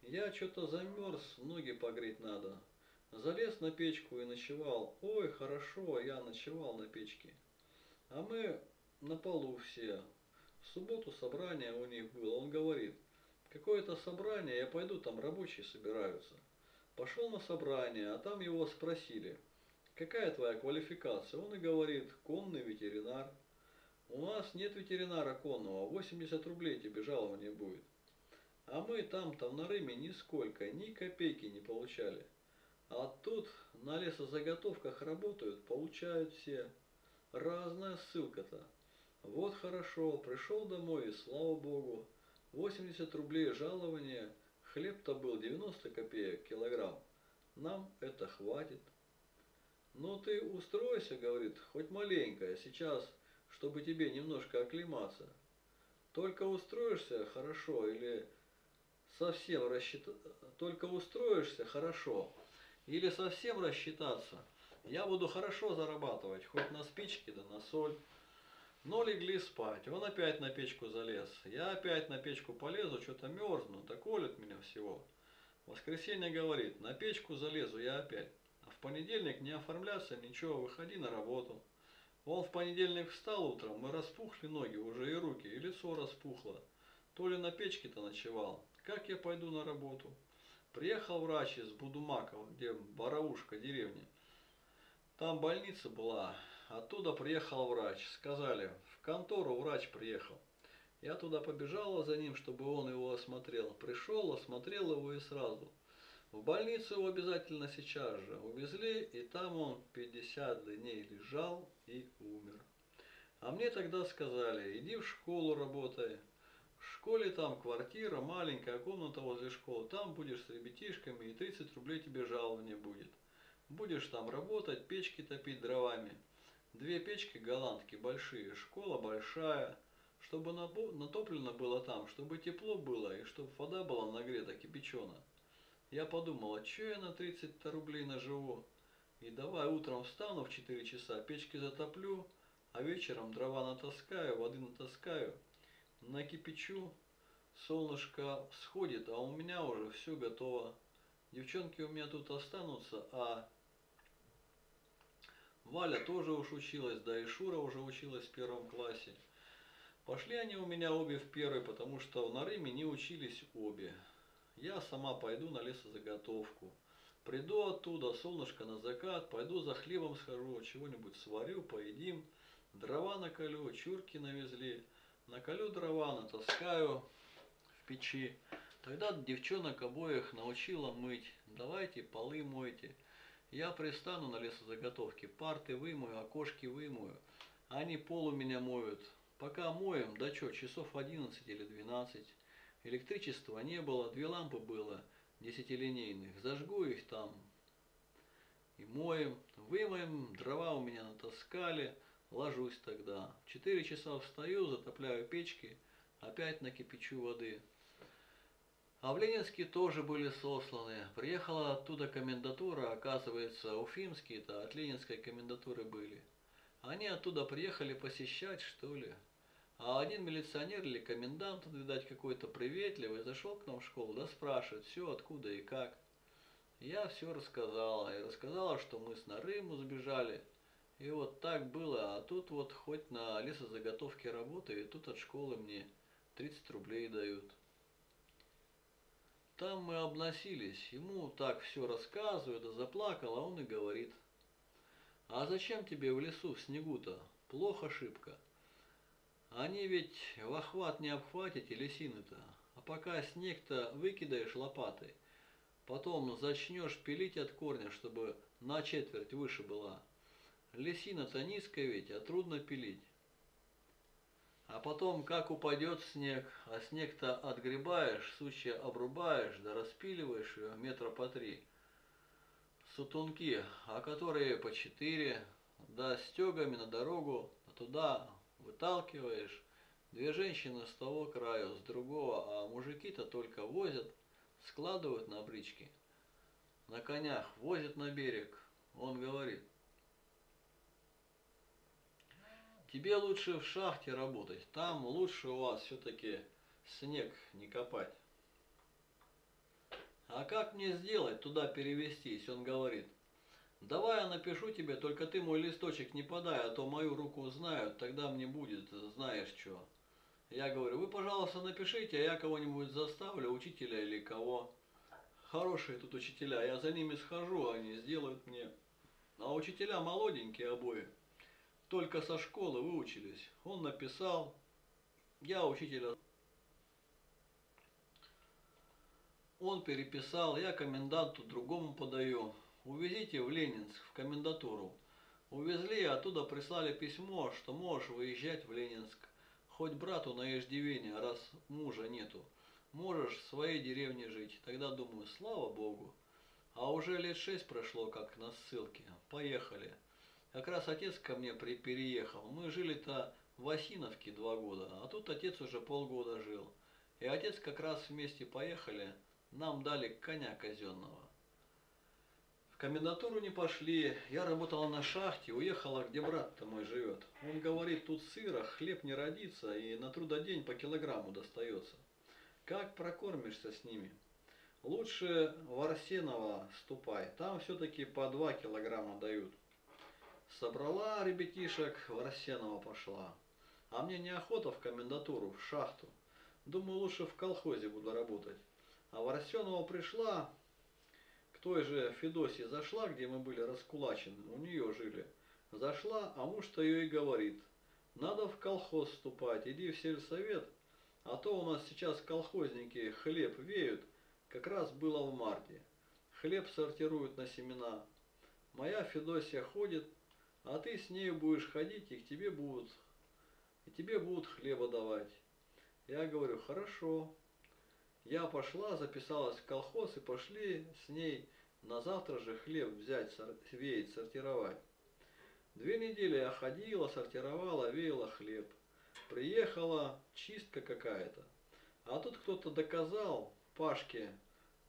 «Я что-то замерз, ноги погреть надо». Залез на печку и ночевал. Ой, хорошо, я ночевал на печке. А мы на полу все. В субботу собрание у них было. Он говорит: «Какое-то собрание, я пойду, там рабочие собираются». Пошел на собрание, а там его спросили: «Какая твоя квалификация?» Он и говорит: «Конный ветеринар». «У нас нет ветеринара конного, 80 рублей тебе жалование будет». А мы там на Рыме нисколько, ни копейки не получали. А тут на лесозаготовках работают, получают все. Разная ссылка-то. Вот хорошо, пришел домой и слава богу. 80 рублей жалования, хлеб-то был 90 копеек килограмм. Нам это хватит. «Ну ты устройся, — говорит, — хоть маленько, сейчас, чтобы тебе немножко оклематься. Только устроишься хорошо или... совсем рассчитаться, я буду хорошо зарабатывать, хоть на спички да на соль». Но легли спать, он опять на печку залез, я опять на печку полезу, что-то мерзну, да колет меня всего. В воскресенье говорит: «На печку залезу я опять, а в понедельник не оформляться, ничего, выходи на работу». Он в понедельник встал утром, мы распухли ноги уже и руки, и лицо распухло. Толя на печке-то ночевал. Как я пойду на работу? Приехал врач из Будумакова, где Бараушка, деревня. Там больница была. Оттуда приехал врач. Сказали, в контору врач приехал. Я туда побежала за ним, чтобы он его осмотрел. Пришел, осмотрел его и сразу. В больницу его обязательно сейчас же увезли, и там он 50 дней лежал и умер. А мне тогда сказали: «Иди в школу работай. В школе там квартира, маленькая комната возле школы, там будешь с ребятишками и 30 рублей тебе жалование будет. Будешь там работать, печки топить дровами. Две печки голландки большие, школа большая, чтобы натоплено было там, чтобы тепло было и чтобы вода была нагрета, кипячена». Я подумала, что я на 30 рублей наживу, и давай утром встану в 4 часа, печки затоплю, а вечером дрова натаскаю, воды натаскаю. Накипячу, солнышко всходит, а у меня уже все готово. Девчонки у меня тут останутся, а Валя тоже уж училась, да и Шура уже училась в первом классе. Пошли они у меня обе в первый, потому что в Нарыме не учились обе. Я сама пойду на лесозаготовку. Приду оттуда, солнышко на закат, пойду за хлебом схожу, чего-нибудь сварю, поедим, дрова наколю, чурки навезли. Наколю дрова, натаскаю в печи. Тогда девчонок обоих научила мыть. Давайте полы мойте. Я пристану на лесозаготовке, парты вымою, окошки вымою. Они пол у меня моют. Пока моем, да что, часов 11 или 12. Электричества не было, две лампы было, 10-линейных. Зажгу их там и моем. Вымоем, дрова у меня натаскали. Ложусь тогда. В 4 часа встаю, затопляю печки, опять накипячу воды. А в Ленинске тоже были сосланы. Приехала оттуда комендатура, оказывается, уфимские-то от ленинской комендатуры были. Они оттуда приехали посещать, что ли. А один милиционер или комендант, видать, какой-то приветливый, зашел к нам в школу, да спрашивает, все, откуда и как. Я все рассказала. И рассказала, что мы с Нарыму сбежали. И вот так было. А тут вот хоть на лесозаготовке работаю, и тут от школы мне 30 рублей дают. Там мы обносились. Ему так все рассказывают, да заплакал, а он и говорит. А зачем тебе в лесу, в снегу-то? Плохо, шибко. Они ведь в охват не обхватите лисины-то. А пока снег-то выкидаешь лопатой, потом зачнешь пилить от корня, чтобы на четверть выше была. Лисина-то низкая ведь, а трудно пилить. А потом, как упадет снег, а снег-то отгребаешь, сучья обрубаешь, да распиливаешь ее метра по 3. Сутунки, а которые по 4, да стегами на дорогу, а туда выталкиваешь. Две женщины с того краю, с другого, а мужики-то только возят, складывают на брички. На конях возят на берег. Он говорит: тебе лучше в шахте работать, там лучше у вас все-таки снег не копать. А как мне сделать, туда перевестись? Он говорит: давай я напишу тебе, только ты мой листочек не подай, а то мою руку знают, тогда мне будет знаешь что. Я говорю: вы, пожалуйста, напишите, а я кого-нибудь заставлю, учителя или кого. Хорошие тут учителя, я за ними схожу, они сделают мне. А учителя молоденькие обои. Только со школы выучились. Он написал, я учителя. Он переписал, я коменданту другому подаю. Увезите в Ленинск, в комендатуру. Увезли, оттуда прислали письмо, что можешь выезжать в Ленинск. Хоть брату на иждивение, раз мужа нету. Можешь в своей деревне жить. Тогда думаю, слава богу. А уже лет 6 прошло, как на ссылке. Поехали. Как раз отец ко мне переехал. Мы жили-то в Осиновке 2 года, а тут отец уже полгода жил. И отец как раз вместе поехали, нам дали коня казенного. В комендатуру не пошли, я работала на шахте, уехала, где брат-то мой живет. Он говорит, тут сыро, хлеб не родится и на трудодень по килограмму достается. Как прокормишься с ними? Лучше в Арсеново ступай, там все-таки по 2 килограмма дают. Собрала ребятишек, в Ворсенова пошла. А мне неохота в комендатуру, в шахту. Думаю, лучше в колхозе буду работать. А в Ворсенова пришла, к той же Федосе зашла, где мы были раскулачены, у нее жили. Зашла, а муж-то ее и говорит: надо в колхоз вступать, иди в сельсовет, а то у нас сейчас колхозники хлеб веют, как раз было в марте. Хлеб сортируют на семена. Моя Федосия ходит, а ты с нею будешь ходить, и тебе будут хлеба давать. Я говорю, хорошо. Я пошла, записалась в колхоз, и пошли с ней на завтра же хлеб взять, веять, сортировать. 2 недели я ходила, сортировала, веяла хлеб. Приехала чистка какая-то. А тут кто-то доказал, Пашке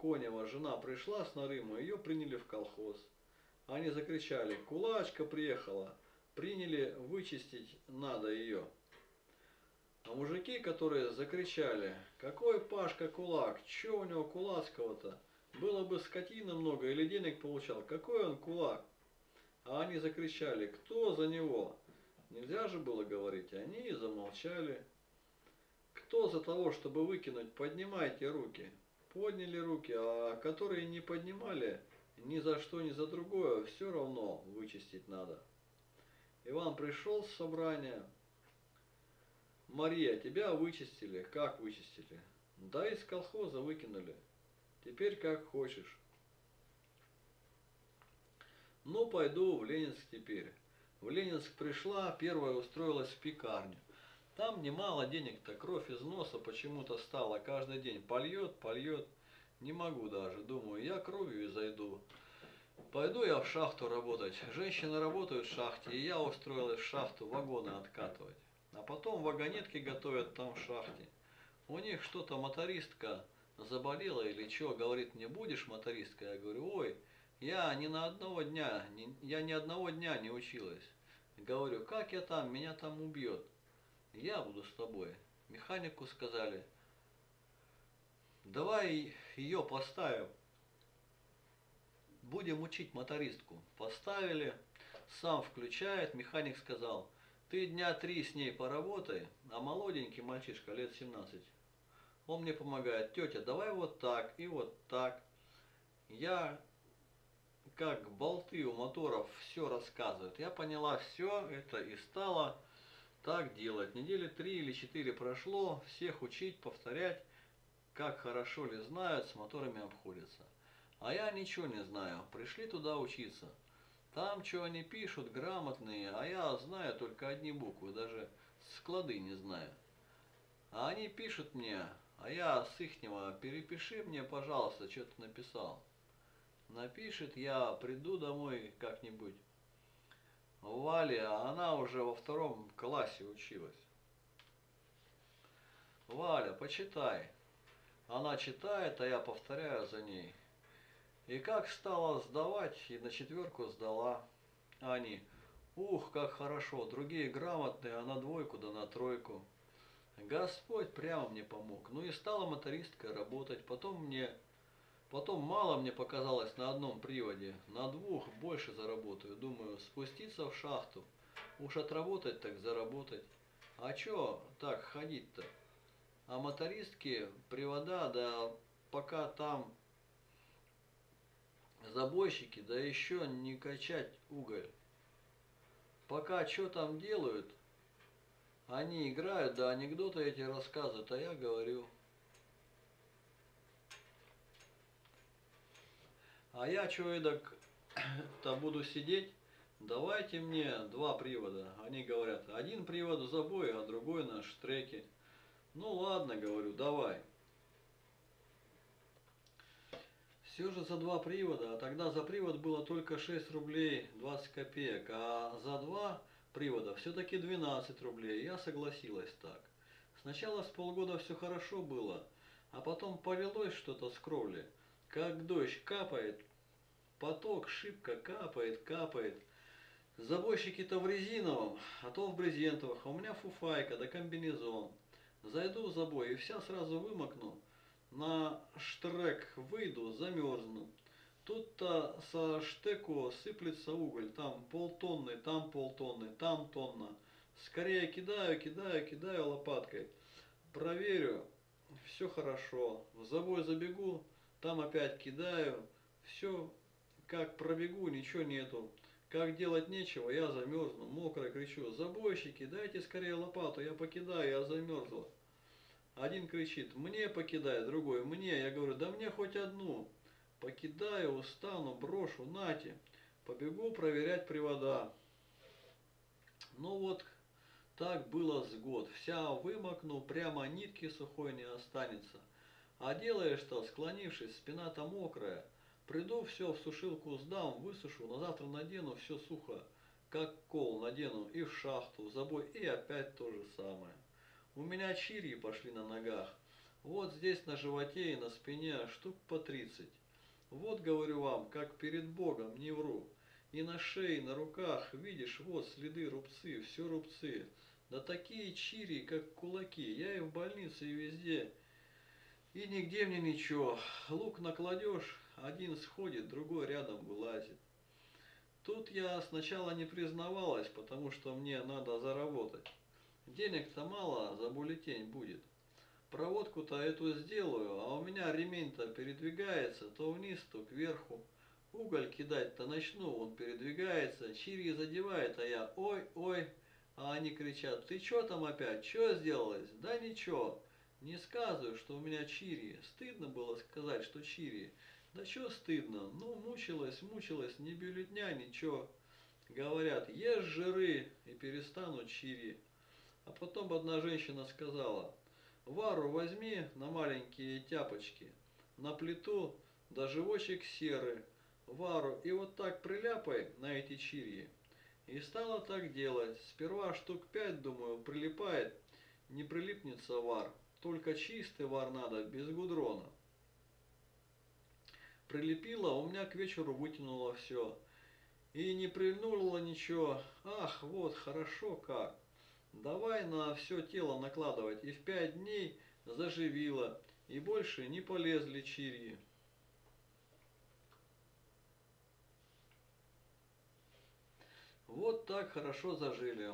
Конева жена пришла с Нарыма, ее приняли в колхоз. Они закричали: кулачка приехала, приняли, вычистить надо ее. А мужики, которые закричали: какой Пашка кулак, че у него кулацкого-то, было бы скотина много или денег получал, какой он кулак. А они закричали: кто за него? Нельзя же было говорить, они замолчали. Кто за того, чтобы выкинуть, поднимайте руки. Подняли руки, а которые не поднимали, ни за что, ни за другое, все равно вычистить надо. Иван пришел с собрания. Мария, тебя вычистили. Как вычистили? Да из колхоза выкинули. Теперь как хочешь. Ну, пойду в Ленинск теперь. В Ленинск пришла, первая устроилась в пекарню. Там немало денег-то, кровь из носа почему-то стала. Каждый день польет. Не могу даже, думаю, я кровью и зайду. Пойду я в шахту работать. Женщины работают в шахте, и я устроилась в шахту вагоны откатывать. А потом вагонетки готовят там в шахте. У них что-то мотористка заболела или что, говорит мне: будешь мотористкой? Я говорю: ой, я ни одного дня не училась. Говорю, как я там, меня там убьет. Я буду с тобой. Механику сказали, давай ее поставим. Будем учить мотористку. Поставили, сам включает, механик сказал, ты дня 3 с ней поработай, а молоденький мальчишка, лет 17, он мне помогает, тетя, давай вот так и вот так. Я как болты у моторов все рассказывает. Я поняла все это и стала так делать. Недели 3 или 4 прошло, всех учить, повторять, как хорошо ли знают, с моторами обходятся. А я ничего не знаю, пришли туда учиться. Там, что они пишут, грамотные, а я знаю только одни буквы, даже склады не знаю. А они пишут мне, а я с ихнего, перепиши мне, пожалуйста, что ты написал. Напишет, я приду домой как-нибудь. Валя, она уже во 2 классе училась. Валя, почитай. Она читает, а я повторяю за ней. И как стала сдавать, и на 4 сдала. Они, ух, как хорошо, другие грамотные, а на 2 да на 3. Господь прямо мне помог. Ну и стала мотористкой работать. Потом мало мне показалось на одном приводе, на 2 больше заработаю. Думаю, спуститься в шахту, уж отработать так заработать. А чё так ходить-то? А мотористки, привода, да пока там забойщики, да еще не качать уголь. Пока что там делают, они играют, да анекдоты эти рассказывают, а я говорю. А я чё эдак-то буду сидеть, давайте мне 2 привода. Они говорят, один привод в забое, а другой на штреке. Ну ладно, говорю, давай. Все же за 2 привода, а тогда за привод было только 6 рублей 20 копеек, а за 2 привода все-таки 12 рублей. Я согласилась так. Сначала с полгода все хорошо было, а потом полилось что-то с кровли. Как дождь капает, поток шибко капает, капает. Забойщики-то в резиновом, а то в брезентовых, а у меня фуфайка да комбинезон. Зайду в забой и вся сразу вымокну. На штрек выйду, замерзну. Тут-то со штеку сыплется уголь, там полтонны, там полтонны, там тонна. Скорее кидаю, кидаю, кидаю лопаткой. Проверю, все хорошо. В забой забегу, там опять кидаю. Все, как пробегу, ничего нету. Как делать нечего, я замерзну, мокро кричу. Забойщики, дайте скорее лопату, я покидаю, я замерзла. Один кричит, мне покидай, другой, мне. Я говорю, да мне хоть одну. Покидаю, устану, брошу, нате. Побегу проверять привода. Ну вот, так было с год. Вся вымокну, прямо нитки сухой не останется. А делаешь-то, склонившись, спина-то мокрая. Приду, все в сушилку сдам, высушу, на завтра надену, все сухо, как кол надену, и в шахту, в забой, и опять то же самое. У меня чирьи пошли на ногах. Вот здесь на животе и на спине штук по 30. Вот, говорю вам, как перед Богом, не вру. И на шее, и на руках, видишь, вот следы, рубцы, все рубцы. Да такие чирьи, как кулаки. Я и в больнице, и везде. И нигде мне ничего. Лук накладешь, один сходит, другой рядом вылазит. Тут я сначала не признавалась, потому что мне надо заработать. Денег-то мало, за бюллетень будет. Проводку-то эту сделаю, а у меня ремень-то передвигается, то вниз, то кверху. Уголь кидать-то начну, он передвигается, чирьи задевает, а я ой-ой. А они кричат, ты чё там опять, чё сделалось? Да ничего, не сказываю, что у меня чирьи. Стыдно было сказать, что чирьи. Да чё стыдно, ну мучилась, мучилась, ни бюллетня, ничего. Говорят, ешь жиры и перестану чирьи. А потом одна женщина сказала, Вару возьми на маленькие тяпочки, на плиту, да живочек серы, Вару, и вот так приляпай на эти чирьи. И стала так делать. Сперва штук 5, думаю, прилипает, не прилипнется вар. Только чистый вар надо, без гудрона. Прилепила, у меня к вечеру вытянуло все. и не прильнуло ничего. Ах, вот хорошо как. Давай на все тело накладывать, и в 5 дней заживило, и больше не полезли чирьи. Вот так хорошо зажили.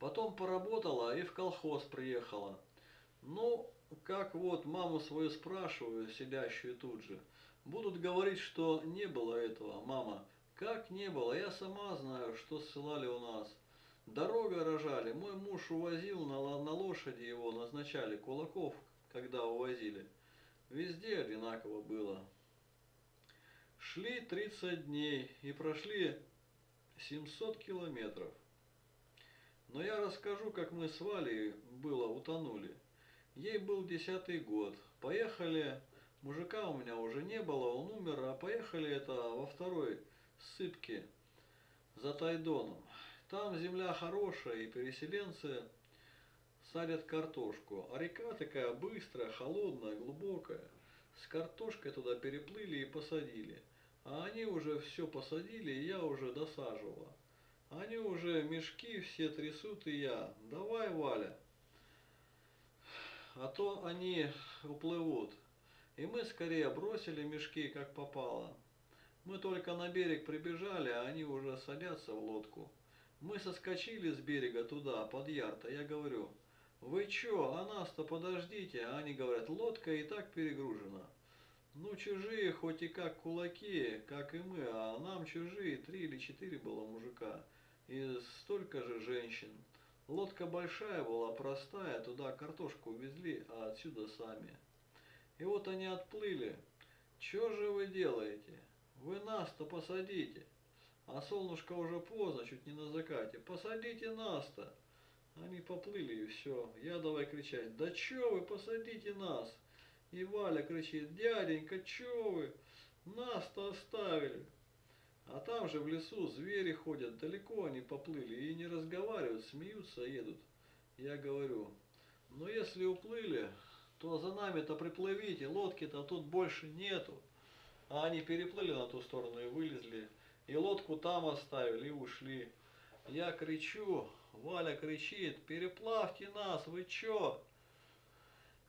Потом поработала и в колхоз приехала. Ну, как вот маму свою спрашиваю, сидящую тут же, будут говорить, что не было этого. Мама, как не было? Я сама знаю, что ссылали у нас. Дорога рожали, мой муж увозил, на лошади его назначали, кулаков, когда увозили. Везде одинаково было. Шли 30 дней и прошли 700 километров. Но я расскажу, как мы с Валей было утонули. Ей был 10-й год. Поехали, мужика у меня уже не было, он умер, а поехали это во второй сыпке за Тайдоном. Там земля хорошая, и переселенцы садят картошку. А река такая быстрая, холодная, глубокая. С картошкой туда переплыли и посадили. А они уже все посадили, и я уже досаживала. Они уже мешки все трясут, и я. Давай, Валя. А то они уплывут. И мы скорее бросили мешки, как попало. Мы только на берег прибежали, а они уже садятся в лодку. Мы соскочили с берега туда, под ярд. Я говорю, вы чё, а нас-то подождите. А они говорят, лодка и так перегружена. Ну, чужие, хоть и как кулаки, как и мы, а нам чужие 3 или 4 было мужика. И столько же женщин. Лодка большая была, простая, туда картошку увезли, а отсюда сами. И вот они отплыли. Чё же вы делаете? Вы нас-то посадите. А солнышко уже поздно, чуть не на закате. Посадите нас-то. Они поплыли и все. Я давай кричать, да чё вы, посадите нас. И Валя кричит, дяденька, чё вы, нас-то оставили. А там же в лесу звери ходят, далеко они поплыли и не разговаривают, смеются, едут. Я говорю, ну если уплыли, то за нами-то приплывите, лодки-то тут больше нету. А они переплыли на ту сторону и вылезли. И лодку там оставили и ушли. Я кричу, Валя кричит, переплавьте нас, вы чё?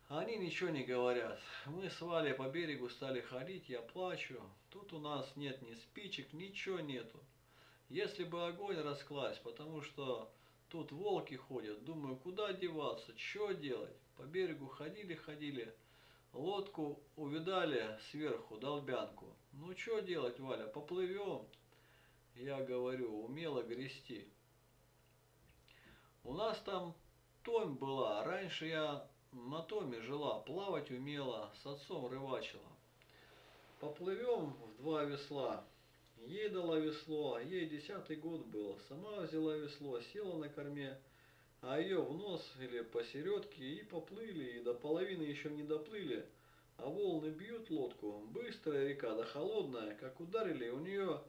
Они ничего не говорят. Мы с Валей по берегу стали ходить, я плачу. Тут у нас нет ни спичек, ничего нету. Если бы огонь раскласть, потому что тут волки ходят. Думаю, куда деваться, чё делать? По берегу ходили-ходили. Лодку увидали сверху, долбянку. Ну чё делать, Валя, поплывем. Я говорю, умела грести. У нас там Томь была. Раньше я на Томе жила, плавать умела, с отцом рыбачила. Поплывем в 2 весла. Ей дала весло, ей 10-й год был. Сама взяла весло, села на корме, а ее в нос или посередке и поплыли, и до половины еще не доплыли. А волны бьют лодку. Быстрая река, да холодная, как ударили у нее...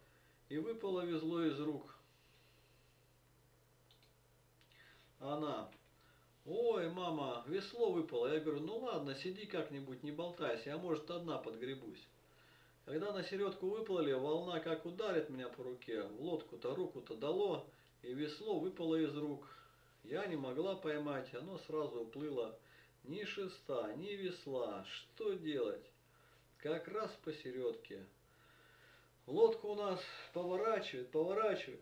И выпало везло из рук. Она, ой, мама, весло выпало. Я говорю, ну ладно, сиди как-нибудь, не болтайся, я, может, одна подгребусь. Когда на середку выплыли, волна как ударит меня по руке, в лодку-то руку-то дало, и весло выпало из рук. Я не могла поймать, оно сразу уплыло. Ни шеста, ни весла, что делать? Как раз посередке. Лодку у нас поворачивает, поворачивает.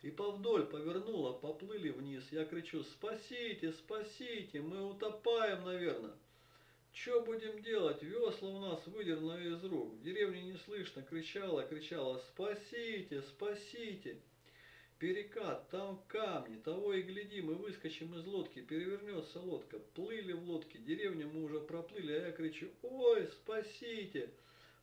И повдоль повернула, поплыли вниз. Я кричу, спасите, спасите, мы утопаем, наверное. Че будем делать? Весла у нас выдернули из рук. В деревне не слышно, кричала, кричала, спасите, спасите. Перекат, там камни, того и гляди, мы выскочим из лодки, перевернется лодка. Плыли в лодке, деревню мы уже проплыли, а я кричу, ой, спасите.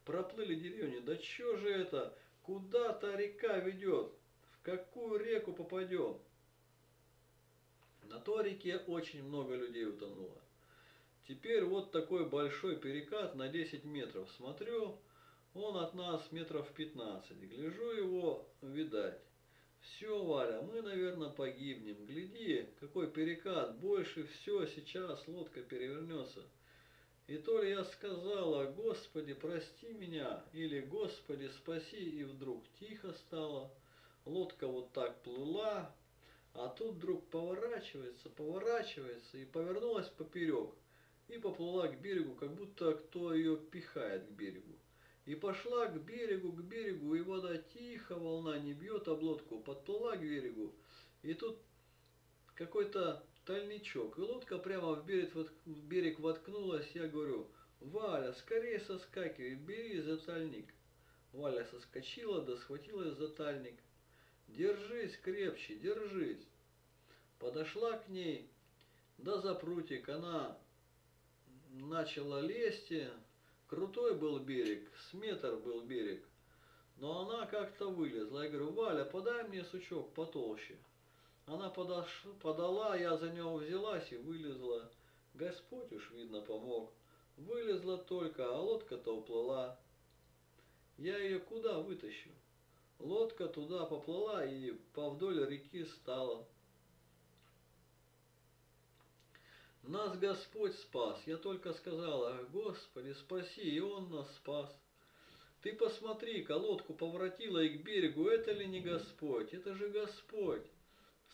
Проплыли деревню, да чё же это, куда-то река ведет, в какую реку попадем? На той реке очень много людей утонуло. Теперь вот такой большой перекат на 10 метров, смотрю, он от нас метров 15, гляжу его, видать. Все, Валя, мы, наверное, погибнем. Гляди, какой перекат, больше все, сейчас лодка перевернется. И Толя я сказала: «Господи, прости меня» или «Господи, спаси», и вдруг тихо стало. Лодка вот так плыла, а тут вдруг поворачивается, поворачивается и повернулась поперек. И поплыла к берегу, как будто кто ее пихает к берегу. И пошла к берегу, и вода тихо, волна не бьет об лодку, подплыла к берегу. И тут какой-то тальничок, и лодка прямо в берег воткнулась. Я говорю: «Валя, скорее соскакивай, бери за тальник». Валя соскочила, да схватилась за тальник. «Держись крепче, держись». Подошла к ней, да за прутик она начала лезть. Крутой был берег, с метр был берег, но она как-то вылезла. Я говорю: «Валя, подай мне сучок потолще». Она подала, я за него взялась и вылезла. Господь уж, видно, помог. Вылезла только, а лодка-то уплыла. Я ее куда вытащу? Лодка туда поплыла и повдоль реки стала. Нас Господь спас. Я только сказала: «Господи, спаси», и Он нас спас. Ты посмотри, лодку поворотила и к берегу. Это ли не Господь? Это же Господь.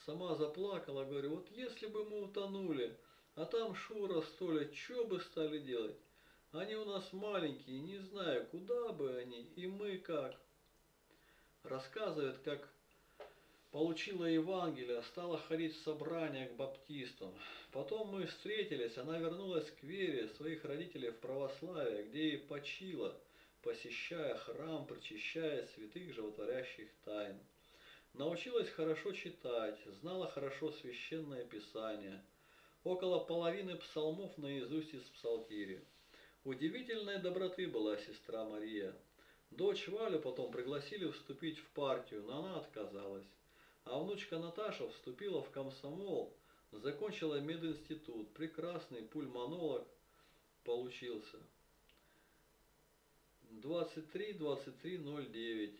Сама заплакала, говорю: «Вот если бы мы утонули, а там Шура с Толей, что бы стали делать? Они у нас маленькие, не знаю, куда бы они, и мы как». Рассказывает, как получила Евангелие, стала ходить в собрания к баптистам. Потом мы встретились, она вернулась к вере своих родителей в православие, где и почила, посещая храм, причащая святых животворящих тайн. Научилась хорошо читать, знала хорошо священное писание. Около половины псалмов наизусть из псалтири. Удивительной доброты была сестра Мария. Дочь Валю потом пригласили вступить в партию, но она отказалась. А внучка Наташа вступила в комсомол, закончила мединститут. Прекрасный пульмонолог получился. 23-23-09.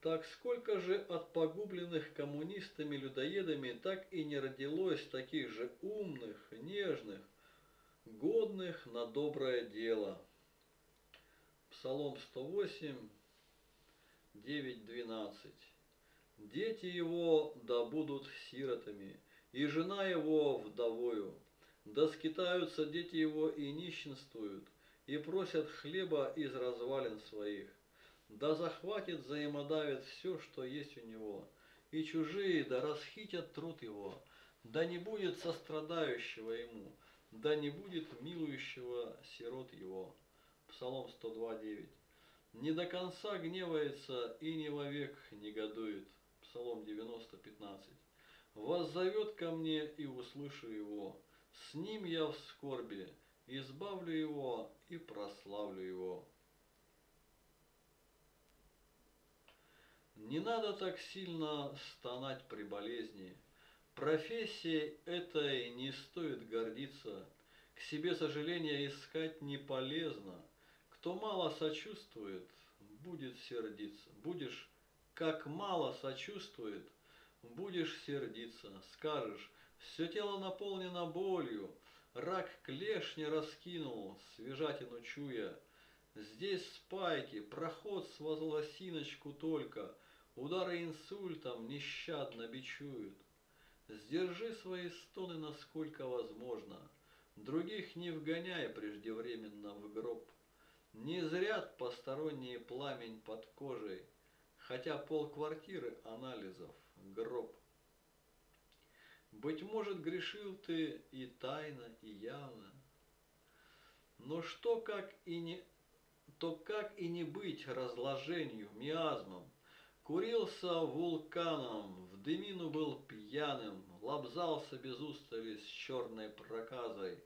Так сколько же от погубленных коммунистами-людоедами так и не родилось таких же умных, нежных, годных на доброе дело. Псалом 108, 9-12. «Дети его да будут сиротами, и жена его вдовою. Да скитаются дети его и нищенствуют, и просят хлеба из развалин своих. Да захватит взаимодавец все, что есть у него, и чужие да расхитят труд его, да не будет сострадающего ему, да не будет милующего сирот его». Псалом 102:9. «Не до конца гневается и не вовек негодует». Псалом 90:15. «Воззовет ко мне, и услышу его. С ним я в скорби, избавлю его и прославлю его». Не надо так сильно стонать при болезни. Профессией этой не стоит гордиться. К себе сожаления искать не полезно. Кто мало сочувствует, будет сердиться. Будешь, как мало сочувствует, будешь сердиться. Скажешь: «Все тело наполнено болью, рак клешни раскинул, свежатину чуя. Здесь спайки, проход с возлосиночку только, удары инсультом нещадно бичуют». Сдержи свои стоны, насколько возможно. Других не вгоняй преждевременно в гроб. Не зрят посторонний пламень под кожей, хотя полквартиры анализов гроб. Быть может, грешил ты и тайно, и явно. Но что, как и не быть разложению, миазмом. Курился вулканом, в дымину был пьяным, лобзался без устали с черной проказой.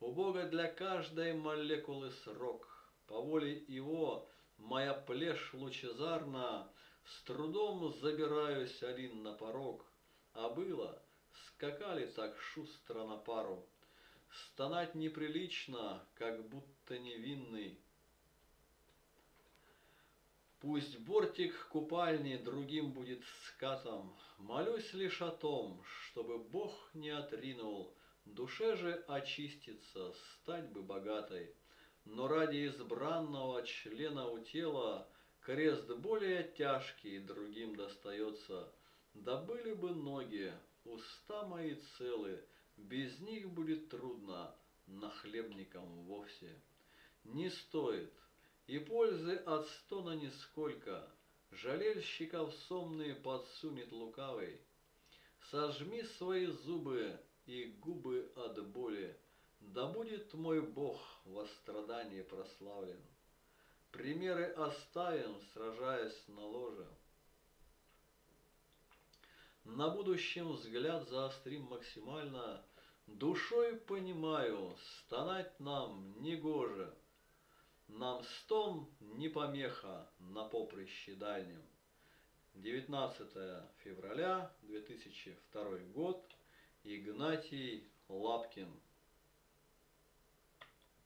У Бога для каждой молекулы срок. По воле Его моя плешь лучезарна, с трудом забираюсь один на порог. А было, скакали так шустро на пару. Стонать неприлично, как будто невинный. Пусть бортик купальни другим будет скатом, молюсь лишь о том, чтобы Бог не отринул Душе же очиститься, стать бы богатой, но ради избранного члена у тела крест более тяжкий другим достается. Да были бы ноги, уста мои целы, без них будет трудно нахлебникам вовсе. Не стоит, и пользы от стона нисколько, жалельщиков сомные подсунет лукавый. Сожми свои зубы и губы от боли, да будет мой Бог во страдании прославлен. Примеры оставим, сражаясь на ложе. На будущем взгляд заострим максимально, душой понимаю, стонать нам негоже. Нам стон не помеха на поприще дальнем. 19 февраля 2002 год. Игнатий Лапкин.